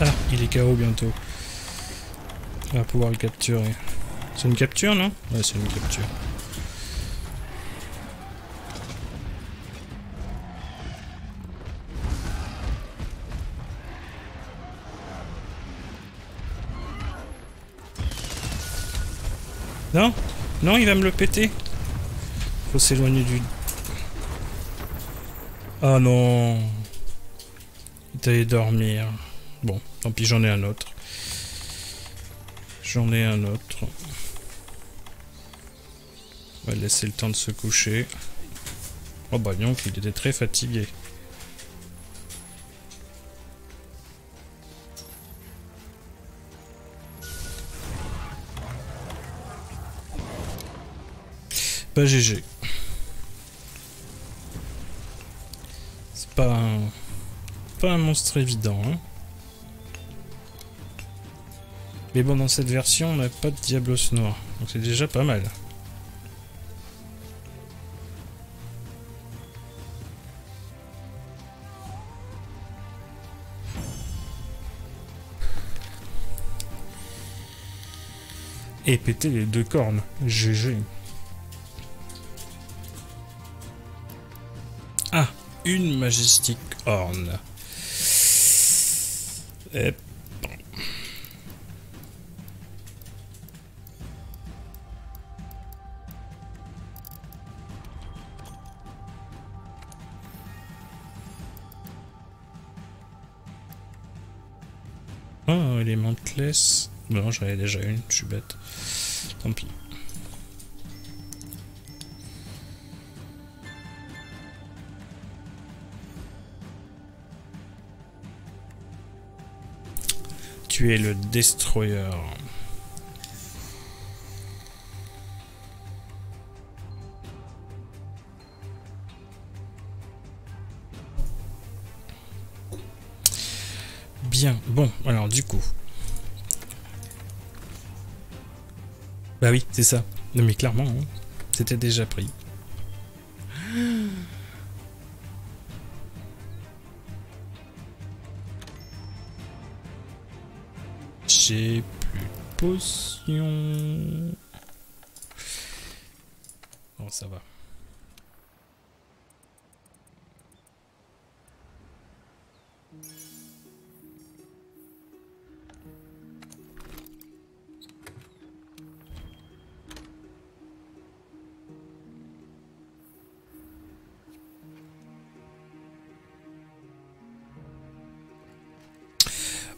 Ah, il est K O bientôt. On va pouvoir le capturer. C'est une capture, non? Ouais, c'est une capture. Non? Non, il va me le péter. Faut s'éloigner du... Ah non! Il est allé dormir. Bon, tant pis, j'en ai un autre. J'en ai un autre. On va laisser le temps de se coucher. Oh bah donc, il était très fatigué. Pas G G. C'est pas un... pas un monstre évident, hein. Mais bon, dans cette version, on n'a pas de Diablos noir. Donc c'est déjà pas mal. Et péter les deux cornes. G G. Ah, une majestique horn. Et... Oh, Elementless. Non, j'en avais déjà une, je suis bête. Tant pis. Tu es le destroyer. Bien, bon, alors du coup. Bah oui, c'est ça. Non mais clairement, hein, c'était déjà pris. J'ai plus de potions. Bon, ça va.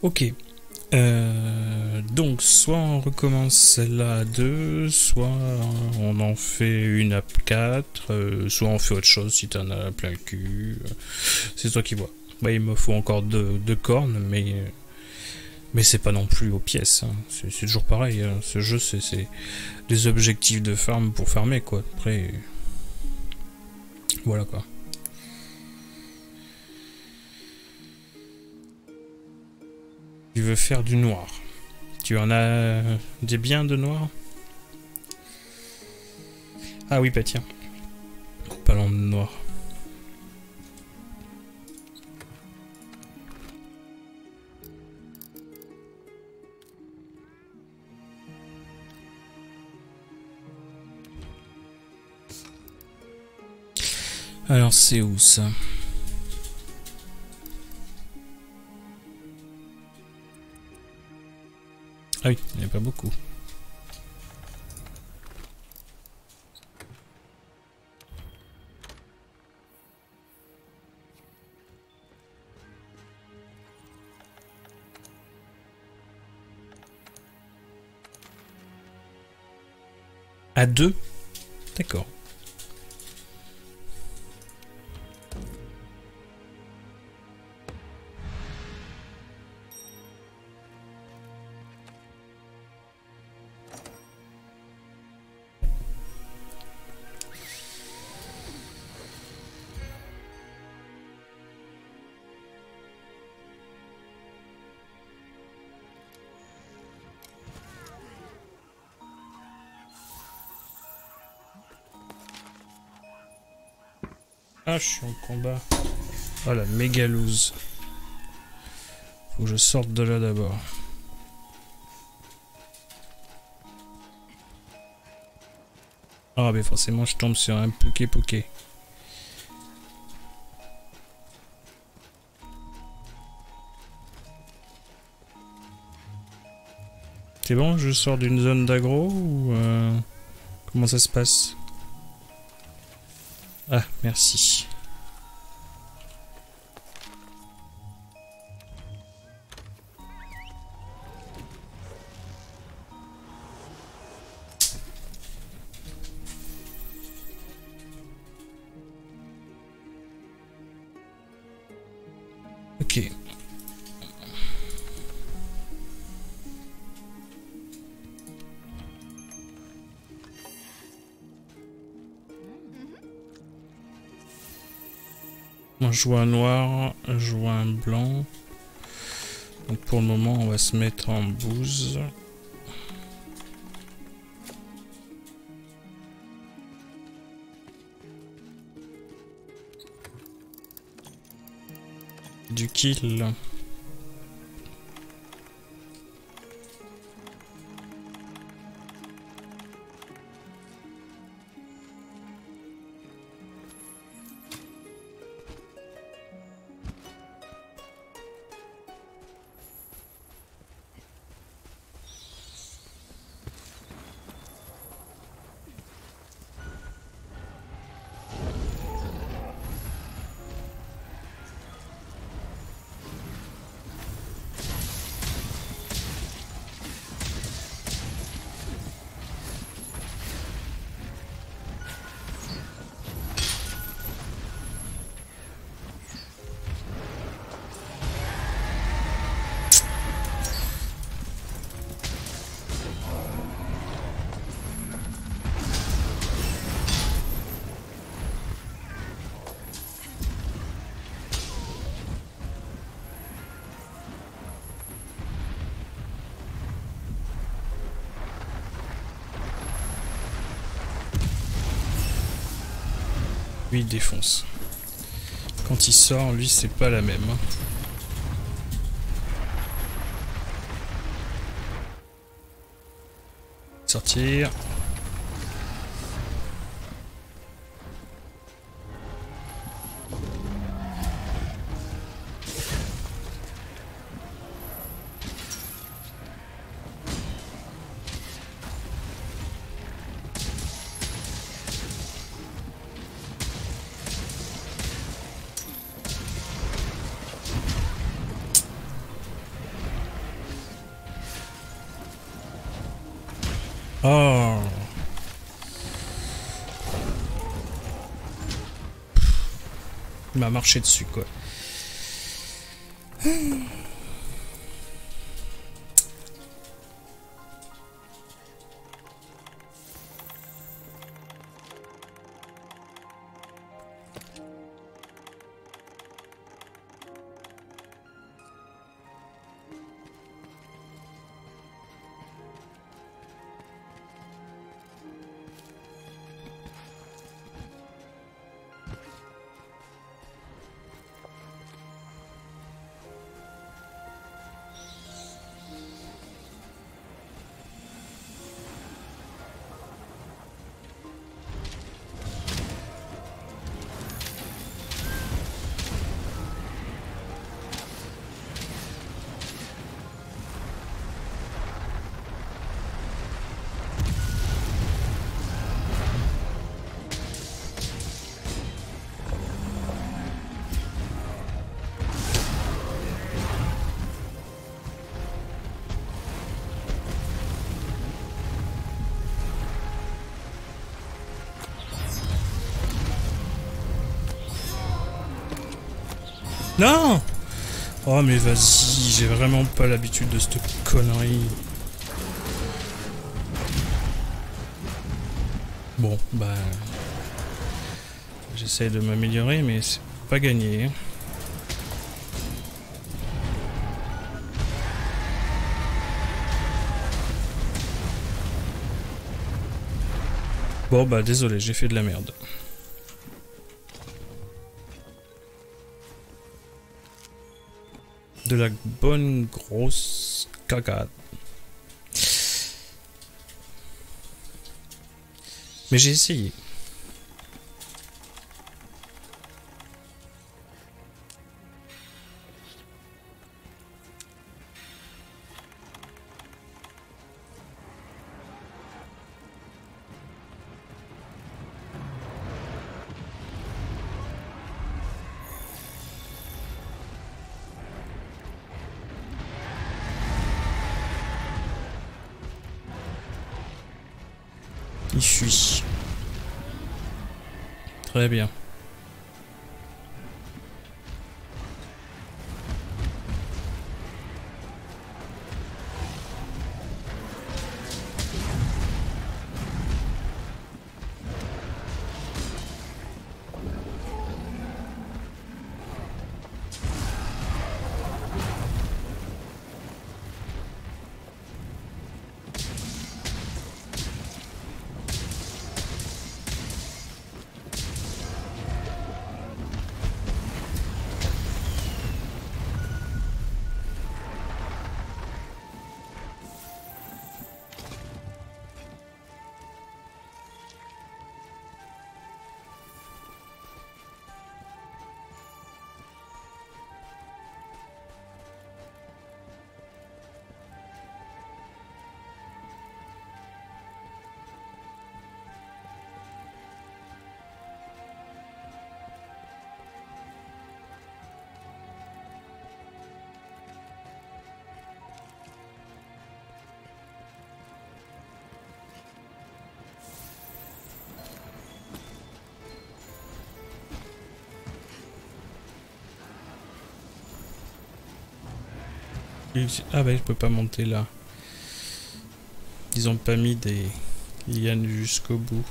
Ok. Euh, donc, soit on recommence celle-là à deux, soit on en fait une à quatre, euh, soit on fait autre chose si t'en as plein le cul. C'est toi qui vois. Bah, il me faut encore deux, deux cornes, mais, mais c'est pas non plus aux pièces. Hein. C'est toujours pareil. Hein. Ce jeu, c'est des objectifs de farm pour farmer, quoi. Après, voilà quoi. Tu veux faire du noir. Tu en as des biens de noir? Ah oui, bah tiens. Parlons de noir. Alors c'est où ça? Ah oui, il n'y a pas beaucoup. À deux? D'accord. Ah, je suis en combat. Oh la méga lose. Faut que je sorte de là d'abord. Ah mais forcément je tombe sur un poké poké. C'est bon, je sors d'une zone d'aggro ou euh, comment ça se passe? Ah, merci. Ok. Je vois un noir, je vois un blanc. Donc pour le moment, on va se mettre en bouse. Du kill. Lui il défonce. Quand il sort, lui c'est pas la même. Sortir. Marcher dessus quoi. Non! Oh mais vas-y, j'ai vraiment pas l'habitude de cette connerie. Bon, bah... j'essaie de m'améliorer, mais c'est pas gagné. Bon bah désolé, j'ai fait de la merde. de la bonne grosse cagade. Mais j'ai essayé. Il fuit. Très bien. Ah bah je peux pas monter là. Ils ont pas mis des lianes jusqu'au bout.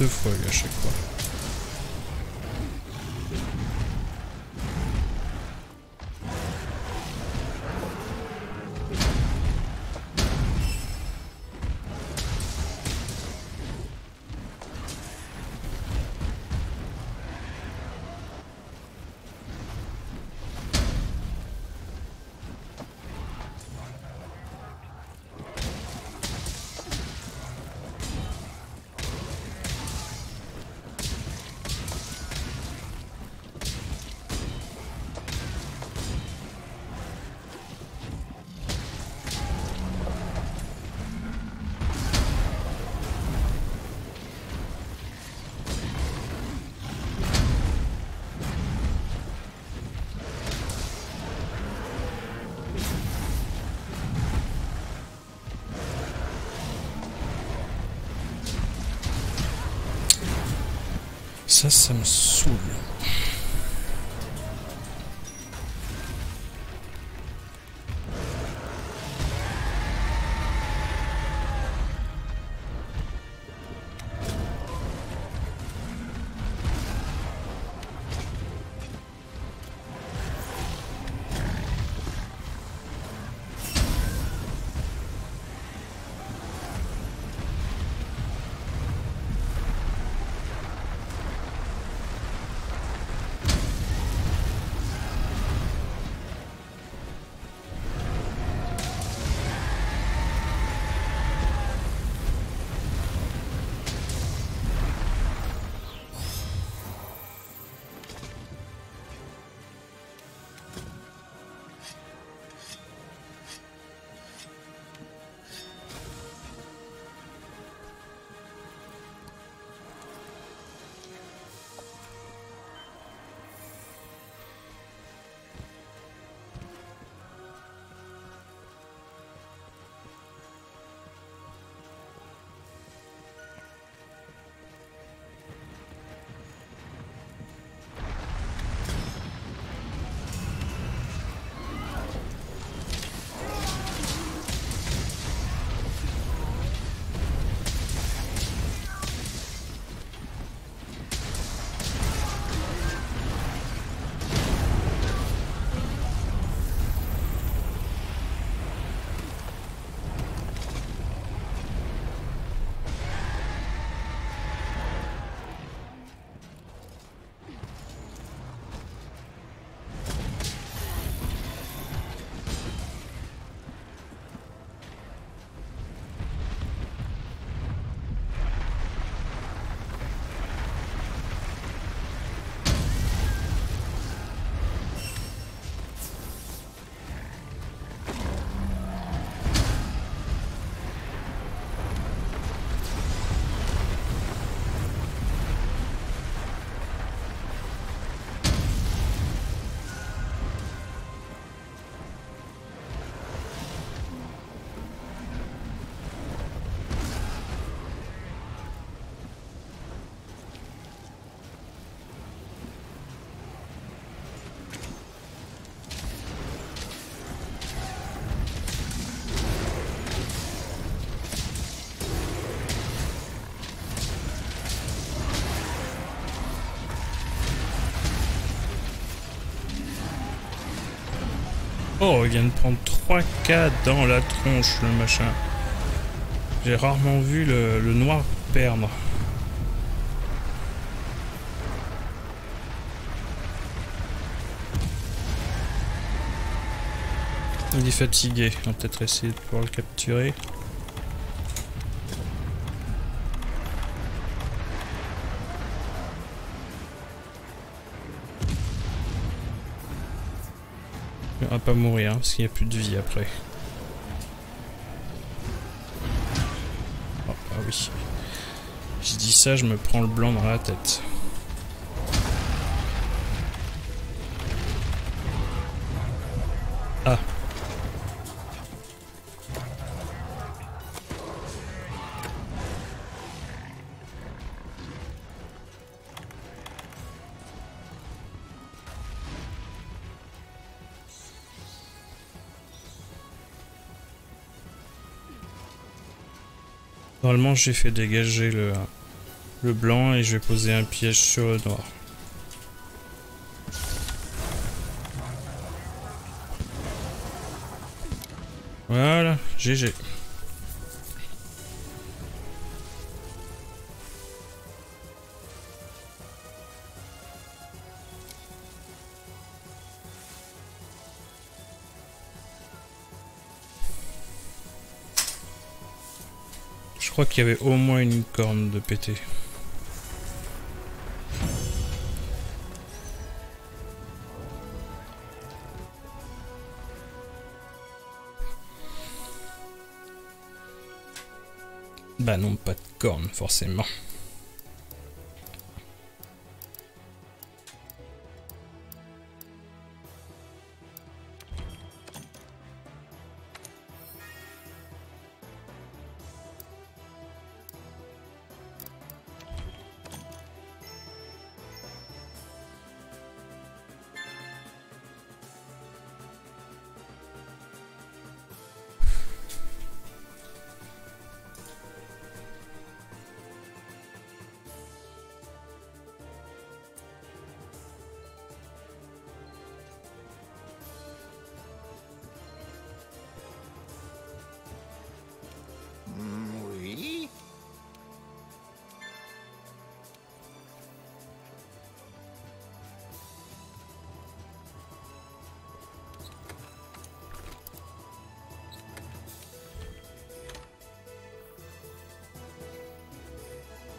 Deux fois à chaque fois. Ça, ça me saoule. Oh, il vient de prendre trois K dans la tronche, le machin. J'ai rarement vu le, le noir perdre. Il est fatigué, on va peut-être essayer de pouvoir le capturer. On va pas mourir, hein, parce qu'il n'y a plus de vie après. Oh, ah oui. Je dis ça, je me prends le blanc dans la tête. Ah. Normalement, j'ai fait dégager le, le blanc et je vais poser un piège sur le noir. Voilà, G G. Je crois qu'il y avait au moins une corne de pété. Bah non, pas de corne forcément.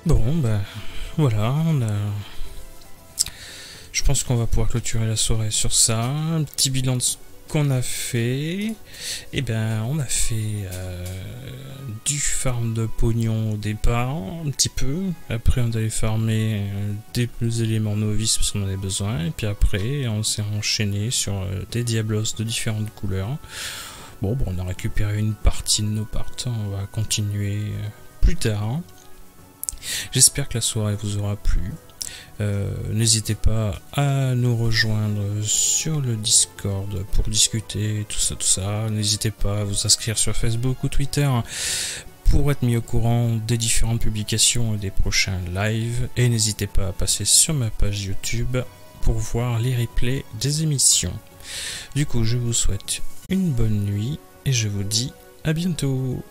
Bon, ben, voilà, on a... je pense qu'on va pouvoir clôturer la soirée sur ça. Un petit bilan de ce qu'on a fait. Eh ben, on a fait euh, du farm de pognon au départ, un petit peu. Après, on allait farmer euh, des éléments novices parce qu'on en avait besoin. Et puis après, on s'est enchaîné sur euh, des diablos de différentes couleurs. Bon, bon, on a récupéré une partie de nos parts. On va continuer euh, plus tard. J'espère que la soirée vous aura plu. Euh, n'hésitez pas à nous rejoindre sur le Discord pour discuter, tout ça, tout ça. N'hésitez pas à vous inscrire sur Facebook ou Twitter pour être mis au courant des différentes publications et des prochains lives. Et n'hésitez pas à passer sur ma page YouTube pour voir les replays des émissions. Du coup, je vous souhaite une bonne nuit et je vous dis à bientôt.